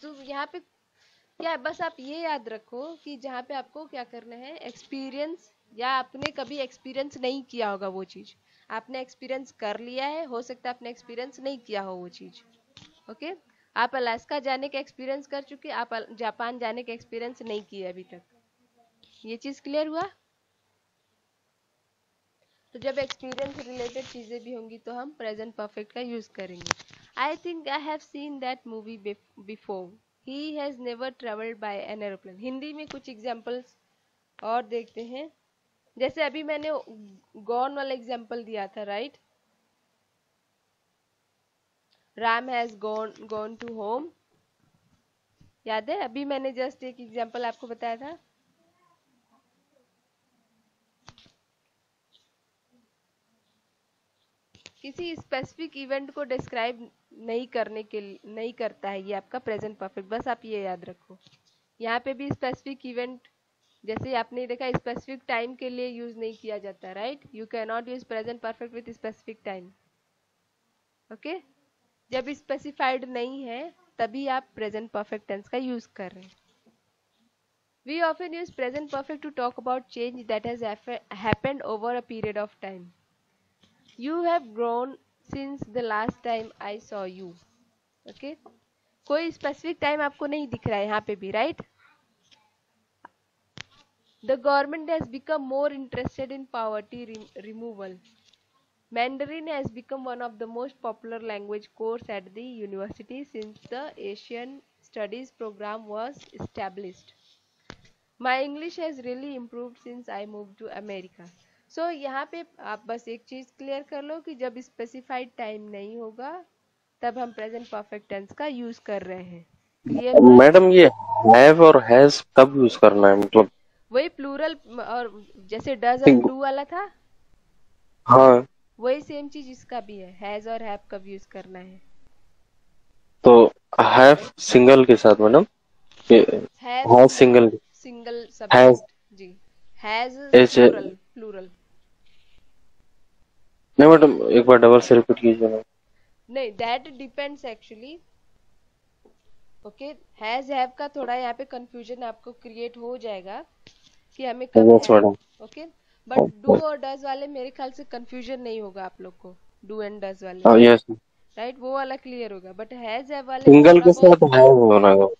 तो यहाँ पे क्या, बस आप ये याद रखो कि जहाँ पे आपको क्या करना है, एक्सपीरियंस, या आपने कभी एक्सपीरियंस नहीं किया होगा वो चीज, आपने एक्सपीरियंस कर लिया है, हो सकता है आपने एक्सपीरियंस नहीं किया हो वो चीज. ओके, आप अलास्का जाने का एक्सपीरियंस कर चुके, आप जापान जाने का एक्सपीरियंस नहीं किया अभी तक. ये चीज क्लियर हुआ? तो जब एक्सपीरियंस रिलेटेड चीज़ें भी होंगी तो हम प्रेजेंट परफेक्ट का यूज़ करेंगे. I think I have seen that movie before, he has never travelled by an aeroplane. Hindi में कुछ एग्जाम्पल्स और देखते हैं, जैसे अभी मैंने गॉन वाला एग्जाम्पल दिया था, right? Ram has gone gone to home, याद है? अभी मैंने जस्ट एक एग्जाम्पल आपको बताया था. किसी स्पेसिफिक इवेंट को डिस्क्राइब नहीं करने के नहीं करता है ये आपका प्रेजेंट परफेक्ट, बस आप ये याद रखो. यहाँ पे भी स्पेसिफिक इवेंट, जैसे आपने देखा, स्पेसिफिक टाइम के लिए यूज नहीं किया जाता, right? You can not use present perfect with specific time. Okay, जब स्पेसिफाइड नहीं है तभी आप प्रेजेंट परफेक्ट टेंस का यूज कर रहे हैं. We often use present perfect to talk about change that has happened over a period of time. You have grown since the last time I saw you. Okay? कोई specific time आपको नहीं दिख रहा है यहाँ पे भी, right? The government has become more interested in poverty removal. Mandarin has become one of the most popular language course at the university since the Asian Studies program was established. My English has really improved since I moved to America. So so, यहाँ पे आप बस एक चीज़ clear कर लो कि जब specified time नहीं होगा तब हम प्रेजेंट परफेक्ट टेंस का यूज कर रहे हैं. Clear madam? ये हैव और हैज कब यूज करना है? मतलब वही प्लूरल, और जैसे डज और डू वाला था, हाँ वही सेम चीज इसका भी है. हैज और हैव कब यूज करना है? तो हैव सिंगल के साथ madam, has single single subject जी, हैज प्लूरल प्लूरल. नहीं मैडम, एक बार डबल से रिपीट कीजिए. नहीं, that depends actually. Okay, has have का थोड़ा यहाँ पे कंफ्यूजन आपको क्रिएट हो जाएगा कि हमें कब. ओके, बट डू और डज वाले मेरे ख्याल से कंफ्यूजन नहीं होगा आप लोग को, डू एंड डज वाले, राइट? oh, yes. right, वो वाला क्लियर होगा. बट हैज हैव वाले सिंगल के साथ हैव होना है.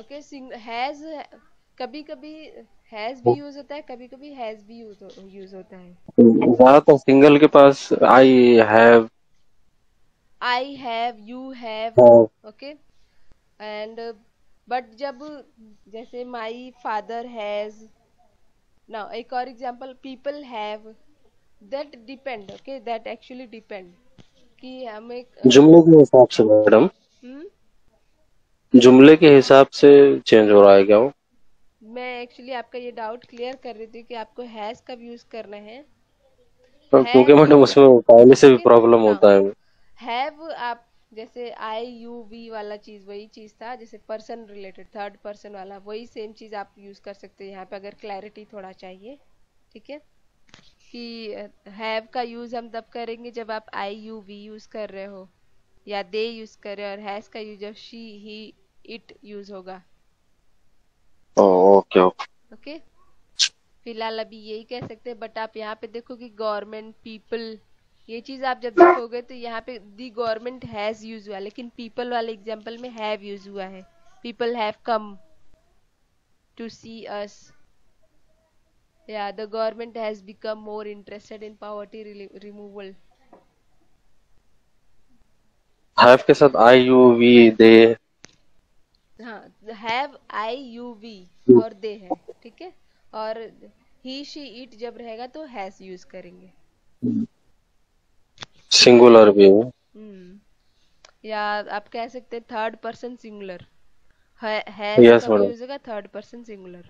ओके, हैज कभी कभी हैज भी यूज होता है, कभी कभी हैज भी यूज होता है। ज्यादातर सिंगल के पास I have, I have, you have, okay, and but जब जैसे माई फादर हैज, नाउ एक और example, people have, that depend, okay, that actually depend कि हमें जुमले के हिसाब से, मैडम जुमले के हिसाब से चेंज हो रहा है क्या? मैं एक्चुअली आपका ये डाउट क्लियर कर रही थी कि आपको हैज कब यूज करना है, क्योंकि मैडम उसमें पहले से भी प्रॉब्लम होता है। हैव आप जैसे आई यू वी वाला चीज वही चीज था, जैसे पर्सन रिलेटेड थर्ड पर्सन वाला, वही सेम चीज आप यूज कर सकते हैं यहाँ पे, अगर क्लैरिटी थोड़ा चाहिए, ठीक है, कि हैव का यूज हम तब करेंगे जब आप आई यू वी यूज कर रहे हो या दे यूज कर रहे हो, और हैज का यूज जब शी ही इट यूज होगा। ओके ओके, फिलहाल अभी यही कह सकते हैं। बट आप यहाँ पे देखो कि गवर्नमेंट, पीपल, ये चीज आप जब देखोगे तो यहाँ पे दी गवर्नमेंट हैज यूज हुआ, लेकिन पीपल वाले एग्जाम्पल में हैव यूज हुआ है। People have come to see us, या the government has become more interested in poverty removal. Have के साथ आई यू वी दे, हाँ, हैव आई यू वी और दे है, ठीक है, और ही शी इट जब रहेगा तो हैज यूज करेंगे, सिंगुलर भी है, या आप कह सकते हैं थर्ड पर्सन सिंगुलर, हैज का यूज होगा third person singular.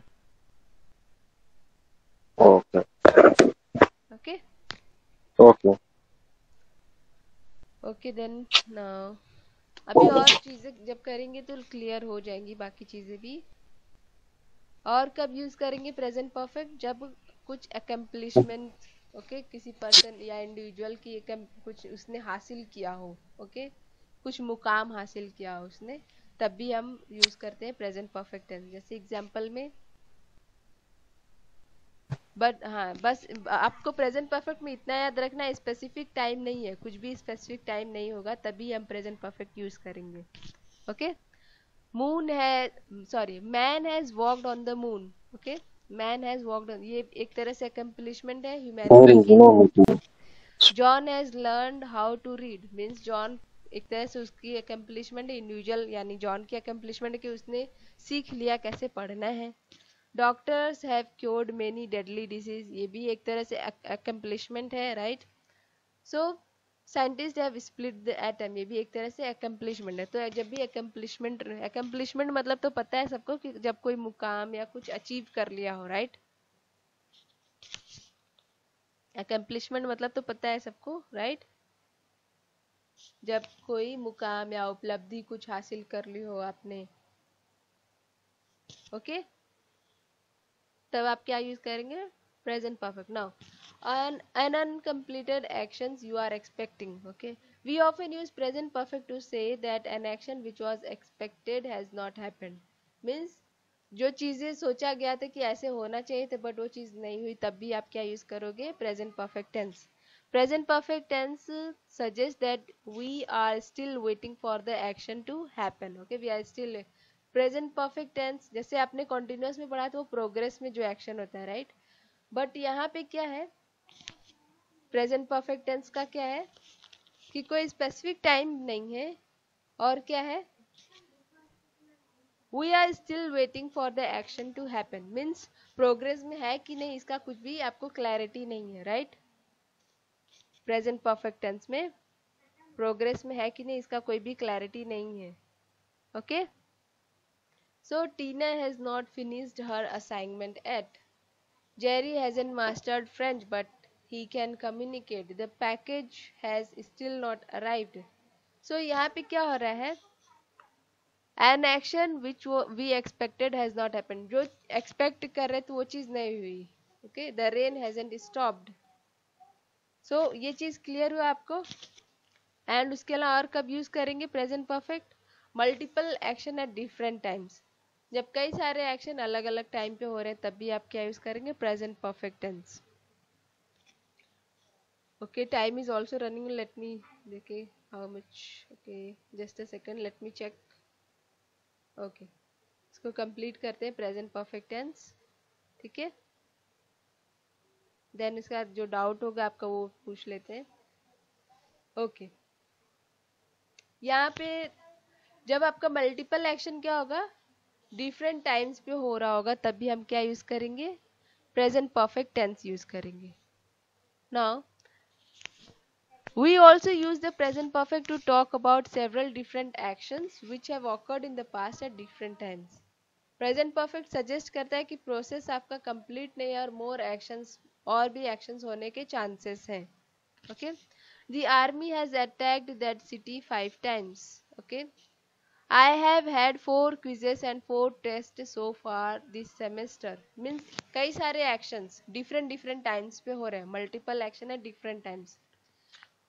Okay okay okay okay, then now अभी और चीजें जब करेंगे तो क्लियर हो जाएंगी बाकी चीजें भी। और कब यूज करेंगे प्रेजेंट परफेक्ट? जब कुछ अकम्प्लिशमेंट, ओके okay, किसी पर्सन या इंडिविजुअल की कुछ उसने हासिल किया हो, ओके okay? कुछ मुकाम हासिल किया हो उसने, तब भी हम यूज करते हैं प्रेजेंट परफेक्ट टेंस, जैसे एग्जांपल में। बट हाँ, बस आपको प्रेजेंट परफेक्ट में इतना याद रखना है, स्पेसिफिक टाइम नहीं है, कुछ भी स्पेसिफिक टाइम नहीं होगा, तभी हम प्रेजेंट परफेक्ट यूज करेंगे। ओके, मून है, sorry, man has walked on the moon, okay, man has walked on, ये एक तरह से अकम्प्लिशमेंट है ह्यूमैनिटी की। John has learned how to read, means John एक तरह से उसकी अकम्प्लिशमेंट है, इंडिविजुअल यानी जॉन की अकम्प्लिशमेंट है कि उसने सीख लिया कैसे पढ़ना है। Doctors have cured many deadly disease, ये भी एक तरह से अकम्प्लिशमेंट है, right. So scientist have split the atom, ये भी एक तरह से अकम्प्लिशमेंट है। तो जब भी अकम्प्लिशमेंट, अकम्प्लिशमेंट मतलब तो पता है सबको कि जब कोई मुकाम या कुछ अचीव कर लिया हो, राइट, अकम्प्लिशमेंट मतलब तो पता है सबको, राइट, जब कोई मुकाम या उपलब्धि कुछ हासिल कर ली हो आपने, ओके, तब आप क्या यूज करेंगे? Present perfect. Now an an uncompleted actions you are expecting, okay, we often use present perfect to say that an action which was expected has not happened, means जो चीजें सोचा गया था कि ऐसे होना चाहिए था बट वो चीज नहीं हुई, तब भी आप क्या यूज करोगे? present perfect tense। present perfect tense suggests that we are still waiting for the action to happen, okay, we are still present perfect tense। जैसे आपने continuous में पढ़ा था वो progress में जो action होता है, right, but यहाँ पे क्या है प्रेजेंट परफेक्ट टेंस का क्या है कि कोई स्पेसिफिक टाइम नहीं है, और क्या है, we are still waiting for the action to happen, means progress में है कि नहीं इसका कुछ भी आपको क्लैरिटी नहीं है, राइट। प्रेजेंट परफेक्ट टेंस में प्रोग्रेस में है कि नहीं इसका कोई भी क्लैरिटी नहीं है, okay. So Tina has not finished her assignment yet, Jerry hasn't mastered French but he can communicate, the package has still not arrived। so यहाँ पे क्या हो रहा है, an action which we expected has not happened, जो expect कर रहे थे वो चीज नहीं हुई, okay, the rain hasn't stopped। so ये चीज clear हुआ आपको। and उसके अलावा और कब use करेंगे present perfect? multiple action at different times, जब कई सारे action अलग अलग time पे हो रहे हैं तब भी आप क्या use करेंगे? present perfect tense। okay, time is also running, let me देखिए how much, okay, just a second, let me check, okay, इसको कंप्लीट करते हैं प्रेजेंट परफेक्ट टेंस, ठीक है। देन इसका जो डाउट होगा आपका वो पूछ लेते हैं। Okay okay. यहाँ पे जब आपका मल्टीपल एक्शन क्या होगा, डिफरेंट टाइम्स पे हो रहा होगा, तभी हम क्या यूज करेंगे, प्रेजेंट परफेक्ट टेंस यूज करेंगे। Now we also use the present perfect to talk about several different actions which have occurred in the past at different times. Present perfect suggest करता है कि प्रोसेस आपका complete नहीं है और more actions और भी actions होने के chances हैं, okay? The army has attacked that city five times, okay? I have had four quizzes and four tests so far this semester. Means कई सारे actions different different times पे हो रहे हैं, multiple action है different times.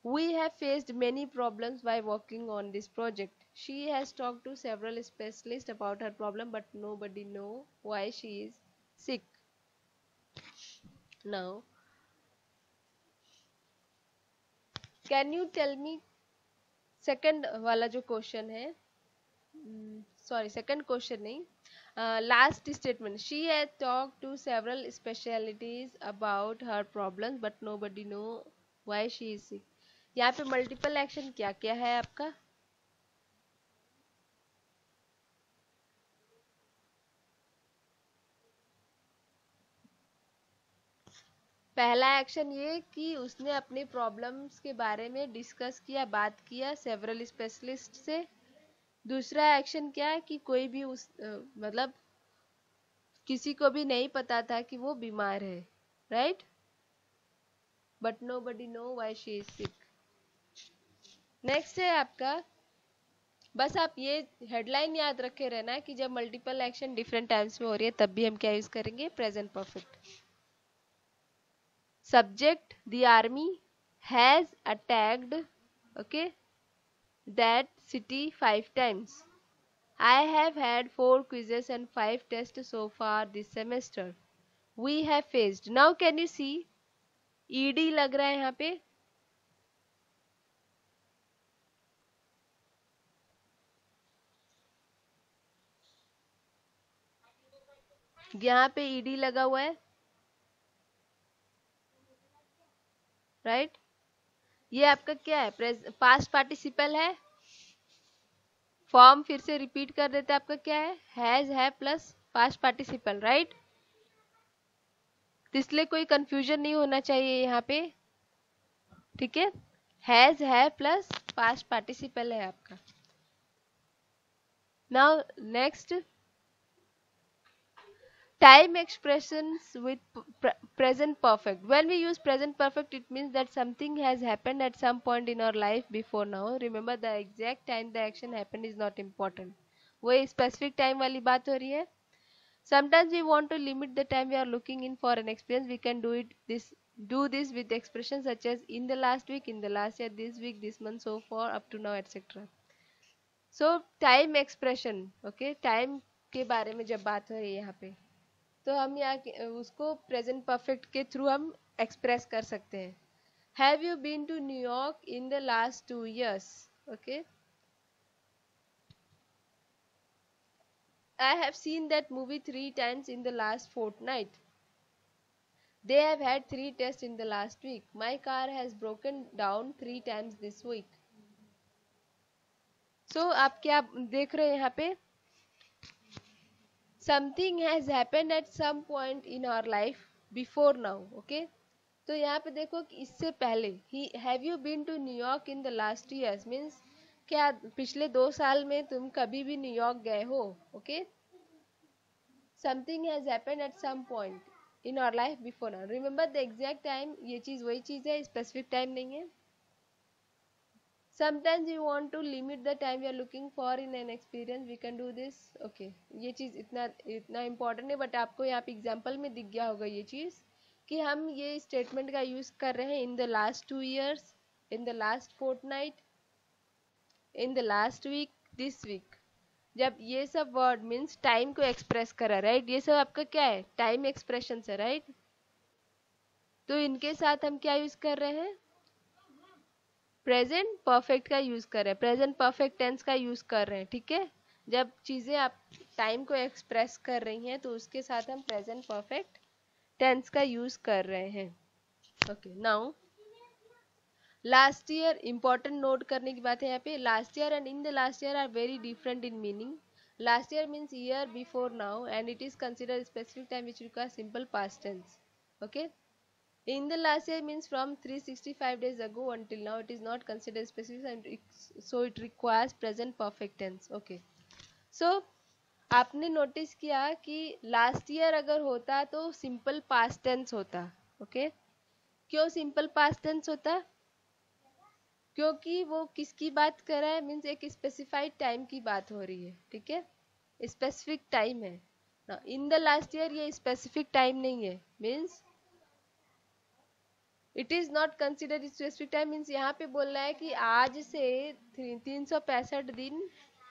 We have faced many problems while working on this project. She has talked to several specialists about her problem, but nobody know why she is sick. Now, can you tell me second वाला जो question है, sorry second question नहीं, uh, last statement. She has talked to several specialities about her problems, but nobody know why she is sick. यहाँ पे multiple action क्या क्या है आपका, पहला एक्शन ये कि उसने अपने प्रॉब्लम्स के बारे में डिस्कस किया, बात किया सेवरल स्पेशलिस्ट से। दूसरा एक्शन क्या है कि कोई भी उस आ, मतलब किसी को भी नहीं पता था कि वो बीमार है, right, but nobody know why she is sick. Next है आपका, बस आप ये हेडलाइन याद रखे रहना कि जब मल्टीपल एक्शन डिफरेंट टाइम्स में हो रही है तब भी हम क्या यूज करेंगे, present perfect. Subject the army has attacked, okay, that city five times. I have had four quizzes and five test so far this semester. We have faced, now can you see ED लग रहा है यहाँ पे, यहाँ पे ED लगा हुआ है, राइट right? ये आपका क्या है, पास्ट पार्टिसिपल है। फॉर्म फिर से रिपीट कर देते हैं, आपका क्या है, हैज है प्लस पास्ट पार्टिसिपल, राइट। इसलिए कोई कंफ्यूजन नहीं होना चाहिए यहाँ पे, ठीक है। हैज है प्लस पास्ट पार्टिसिपल है आपका। Now next, time expressions with present perfect. When we use present perfect, it means that something has happened at some point in our life before now. Remember, the exact time the action happened is not important. वही specific time वाली बात हो रही है। Sometimes we want to limit the time we are looking in for an experience. We can do it this do this with expressions such as in the last week, in the last year, this week, this month, so far, up to now, et cetera. So time expression, okay, time के बारे में जब बात हो रही है यहाँ पे, तो हम यहाँ उसको प्रेजेंट परफेक्ट के थ्रू हम एक्सप्रेस कर सकते हैं। Have you been to New York in the last two years, okay. I have seen that movie three times in the last fortnight. They have had three test in the last week. My car has broken down three times this week. So आप क्या देख रहे हैं यहाँ पे, something has happened at some point in our life before now, okay. तो यहाँ पे देखो कि इससे पहले ही, have you been to New York in the last years means क्या पिछले दो साल में तुम कभी भी न्यूयॉर्क गए हो, okay. Something has happened at some point in our life before now, remember the exact time, ये चीज वही चीज है, स्पेसिफिक टाइम नहीं है। Sometimes we want to limit the time we are looking for in an experience. We can do this. Okay, ये चीज़ इतना इतना इम्पोर्टेंट है, बट आपको यहाँ पे एग्जाम्पल में दिख गया होगा ये चीज़ कि हम ये स्टेटमेंट का यूज़ कर रहे हैं in the last two years, in the last fortnight, in the last week, this week. जब ये सब वर्ड मीन्स टाइम को एक्सप्रेस करा, राइट right? ये सब आपका क्या है, टाइम एक्सप्रेशन है, राइट right? तो इनके साथ हम क्या यूज़ कर रहे हैं, प्रेजेंट परफेक्ट का यूज कर रहे हैं, प्रेजेंट परफेक्ट टेंस का यूज कर रहे हैं, ठीक है। जब चीज़ें आप टाइम को एक्सप्रेस कर रही हैं तो उसके साथ हम प्रेजेंट परफेक्ट टेंस का यूज़ कर रहे हैं। Okay, now last year, important note करने की बात है यहाँ पे। Last year and in the last year are very different in meaning. Last year means year before now and it is consider specific time which require simple past tense. Okay, in the last year means from three hundred sixty-five days ago until now it is not considered specific and so it requires present perfect tense. okay, so आपने notice किया कि last year अगर होता तो simple past tense होता। okay, क्यों simple past tense होता? क्योंकि वो किसकी बात कर रहा है, means एक specified time की बात हो रही है, ठीक है, specific time है। Now, in the last year ये specific time नहीं है, means it is not considered specific time. Means यहाँ पे बोल रहा है कि आज से तीन सौ पैंसठ दिन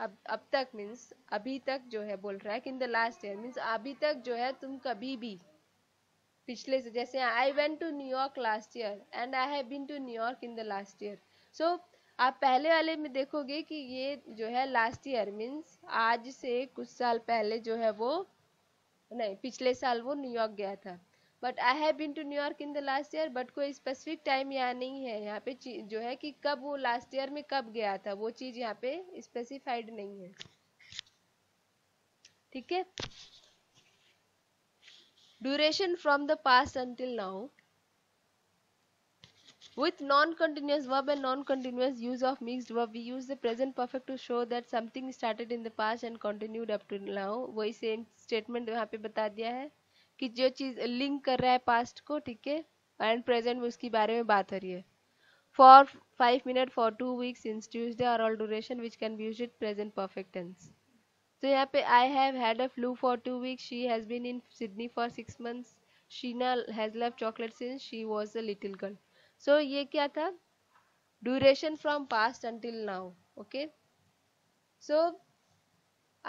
अब अब तक, मीन्स अभी तक जो है बोल रहा है कि in the last year means अभी तक जो है तुम कभी भी पिछले से, जैसे I went to New York last year and I have been to New York in the last year. So आप पहले वाले में देखोगे कि ये जो है लास्ट ईयर मीन्स आज से कुछ साल पहले जो है वो नहीं, पिछले साल वो न्यूयॉर्क गया था। But I have been to New York in the last year, but कोई स्पेसिफिक टाइम यहाँ नहीं है। यहाँ पे जो है कि कब वो लास्ट ईयर में कब गया था वो चीज़ यहाँ पे स्पेसिफाइड नहीं है, ठीक है। Duration from the past until now with non continuous verb and non continuous use of mixed verb, we use the present perfect to show that something started in the past and continued up to now. वही same statement यहाँ पे बता दिया है कि जो चीज़ link कर रहा है पास्ट को, ठीक है, एंड प्रेजेंट में उसकी बारे में बात हो रही है। For five minute, for two weeks, since Tuesday are all duration which can be used in present perfect tense. तो यहाँ पे I have had a flu for two weeks, she has been in Sydney for six months, Sheena has love chocolate since she was a little girl. So ये क्या था? Duration from past until now. Okay, so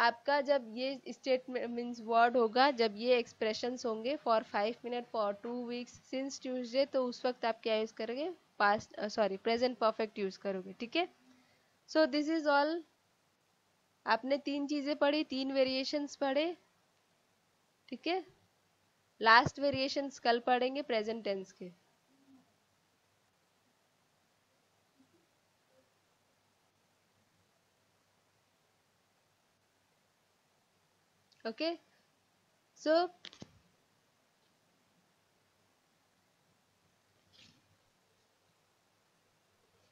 आपका जब ये statement means word होगा, जब ये expressions होंगे for five minute, for two weeks, since Tuesday, तो उस वक्त आप क्या यूज़ करोगे? Past sorry present perfect use करोगे, ठीक है। So this is all. आपने तीन चीज़ें पढ़ी, तीन वेरिएशंस पढ़े, ठीक है। लास्ट वेरिएशंस कल पढ़ेंगे प्रेजेंट टेंस के। ओके, सो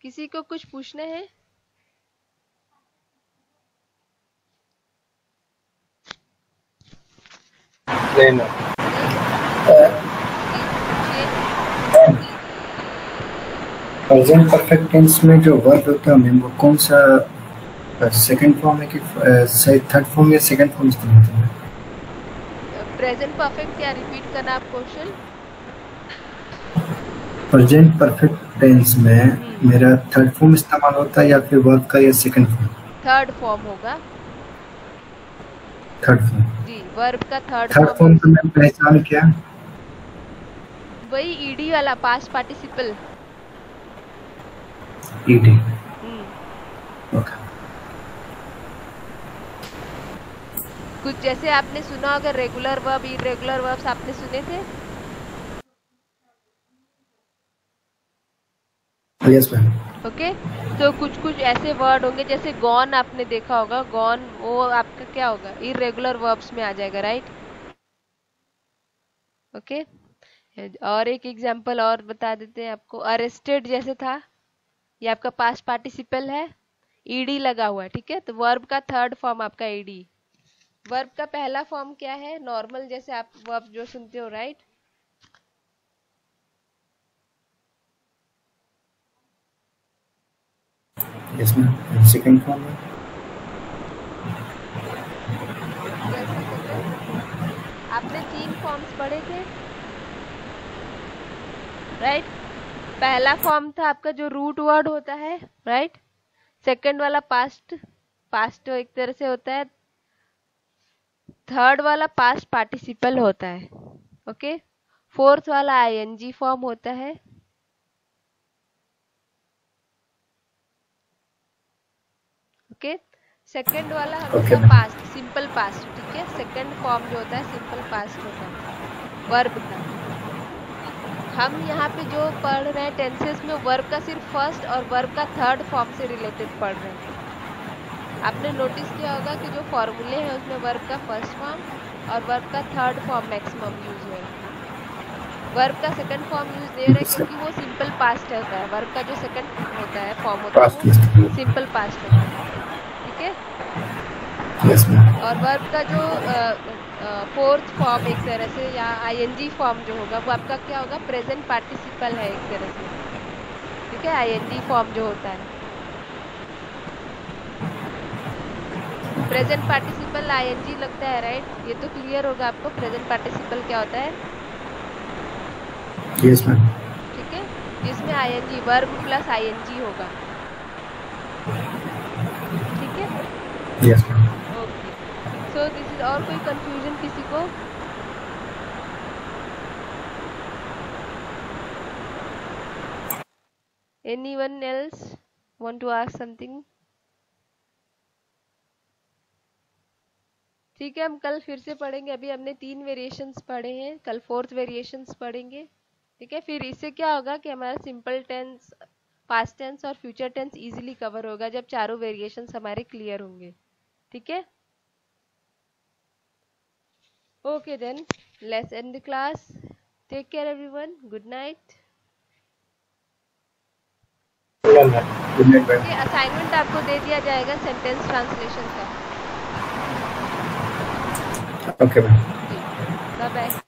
किसी को कुछ पूछना है? नहीं ना। प्रेजेंट परफेक्ट टेंस में जो वर्ब होता है वो कौन सा सेकंड फॉर्म है कि थर्ड फॉर्म या सेकंड फॉर्म इस्तेमाल? प्रेजेंट परफेक्ट क्या? रिपीट करना आप क्वेश्चन। प्रेजेंट परफेक्ट टेंस में मेरा थर्ड फॉर्म इस्तेमाल होता है या फिर वर्ब का या सेकंड फॉर्म? थर्ड फॉर्म होगा। थर्ड फॉर्म जी, वर्ब का थर्ड फॉर्म। थर्ड फॉर्म तो मैं पहचान क्या? वही ईडी वाला, पास्ट पार्टिसिपल ईडी। ओके, कुछ जैसे आपने सुना होगा रेगुलर वर्ब, इरेगुलर वर्ब्स आपने सुने थे? Yes ma'am. ओके, तो कुछ कुछ ऐसे वर्ड होंगे जैसे गॉन आपने देखा होगा, गॉन वो आपका क्या होगा? इरेगुलर वर्ब्स में आ जाएगा, राइट। ओके, और एक एग्जांपल और बता देते हैं आपको। अरेस्टेड जैसे था, ये आपका पास्ट पार्टिसिपल है, ईडी लगा हुआ है, ठीक है। तो वर्ब का थर्ड फॉर्म आपका ईडी। वर्ब का पहला फॉर्म क्या है? नॉर्मल, जैसे आप वर्ब जो सुनते हो, right. Yes ma'am. Second form है आपने तीन फॉर्म्स पढ़े थे, राइट। पहला फॉर्म था आपका जो रूट वर्ड होता है, राइट। सेकंड वाला पास्ट पास्ट एक तरह से होता है। थर्ड वाला पास्ट पार्टिसिपल होता है, ओके। फोर्थ वाला आईएनजी फॉर्म होता है, ओके। सेकंड वाला हमेशा पास्ट, सिंपल पास्ट, ठीक है। सेकंड फॉर्म जो होता है सिंपल पास्ट होता है वर्ब का। हम यहाँ पे जो पढ़ रहे हैं टेंसेस में वर्ब का सिर्फ फर्स्ट और वर्ब का थर्ड फॉर्म से रिलेटेड पढ़ रहे हैं। आपने नोटिस किया होगा कि जो फॉर्मूले हैं उसमें वर्ब का फर्स्ट फॉर्म और वर्ब का थर्ड फॉर्म मैक्सिमम यूज हुए। वर्ब का सेकंड फॉर्म यूज दे रहे हैं क्योंकि वो सिंपल पास्ट होता है। वर्ब का जो सेकंड होता है फॉर्म होता है वो सिंपल पास्ट होता है, ठीक है। yes, और वर्ब का जो फोर्थ फॉर्म एक तरह से या आईएनजी फॉर्म जो होगा वो आपका क्या होगा, प्रेजेंट पार्टिसिपल है एक तरह से, ठीक है। आईएनजी फॉर्म जो होता है प्रेजेंट पार्टिसिपल आईएनजी लगता है, राइट। ये तो क्लियर होगा आपको प्रेजेंट पार्टिसिपल क्या होता है, यस मैम, ठीक है। जिसमें I N G verb plus I N G होगा, ठीक है, yes ma'am. Okay, so this is, और कोई कंफ्यूजन किसी को? Anyone else want to ask something? ठीक है, हम कल फिर से पढ़ेंगे। अभी हमने तीन वेरिएशंस पढ़े हैं, कल फोर्थ वेरिएशंस पढ़ेंगे, ठीक है। फिर इससे क्या होगा कि हमारा सिंपल टेंस, पास्ट टेंस और फ्यूचर टेंस इजीली कवर होगा जब चारों वेरिएशंस हमारे क्लियर होंगे, ठीक है। Okay then let's end the class. Take care everyone, good night. Assignment आपको दे दिया जाएगा सेंटेंस ट्रांसलेशन का। Okay ma'am, bye bye.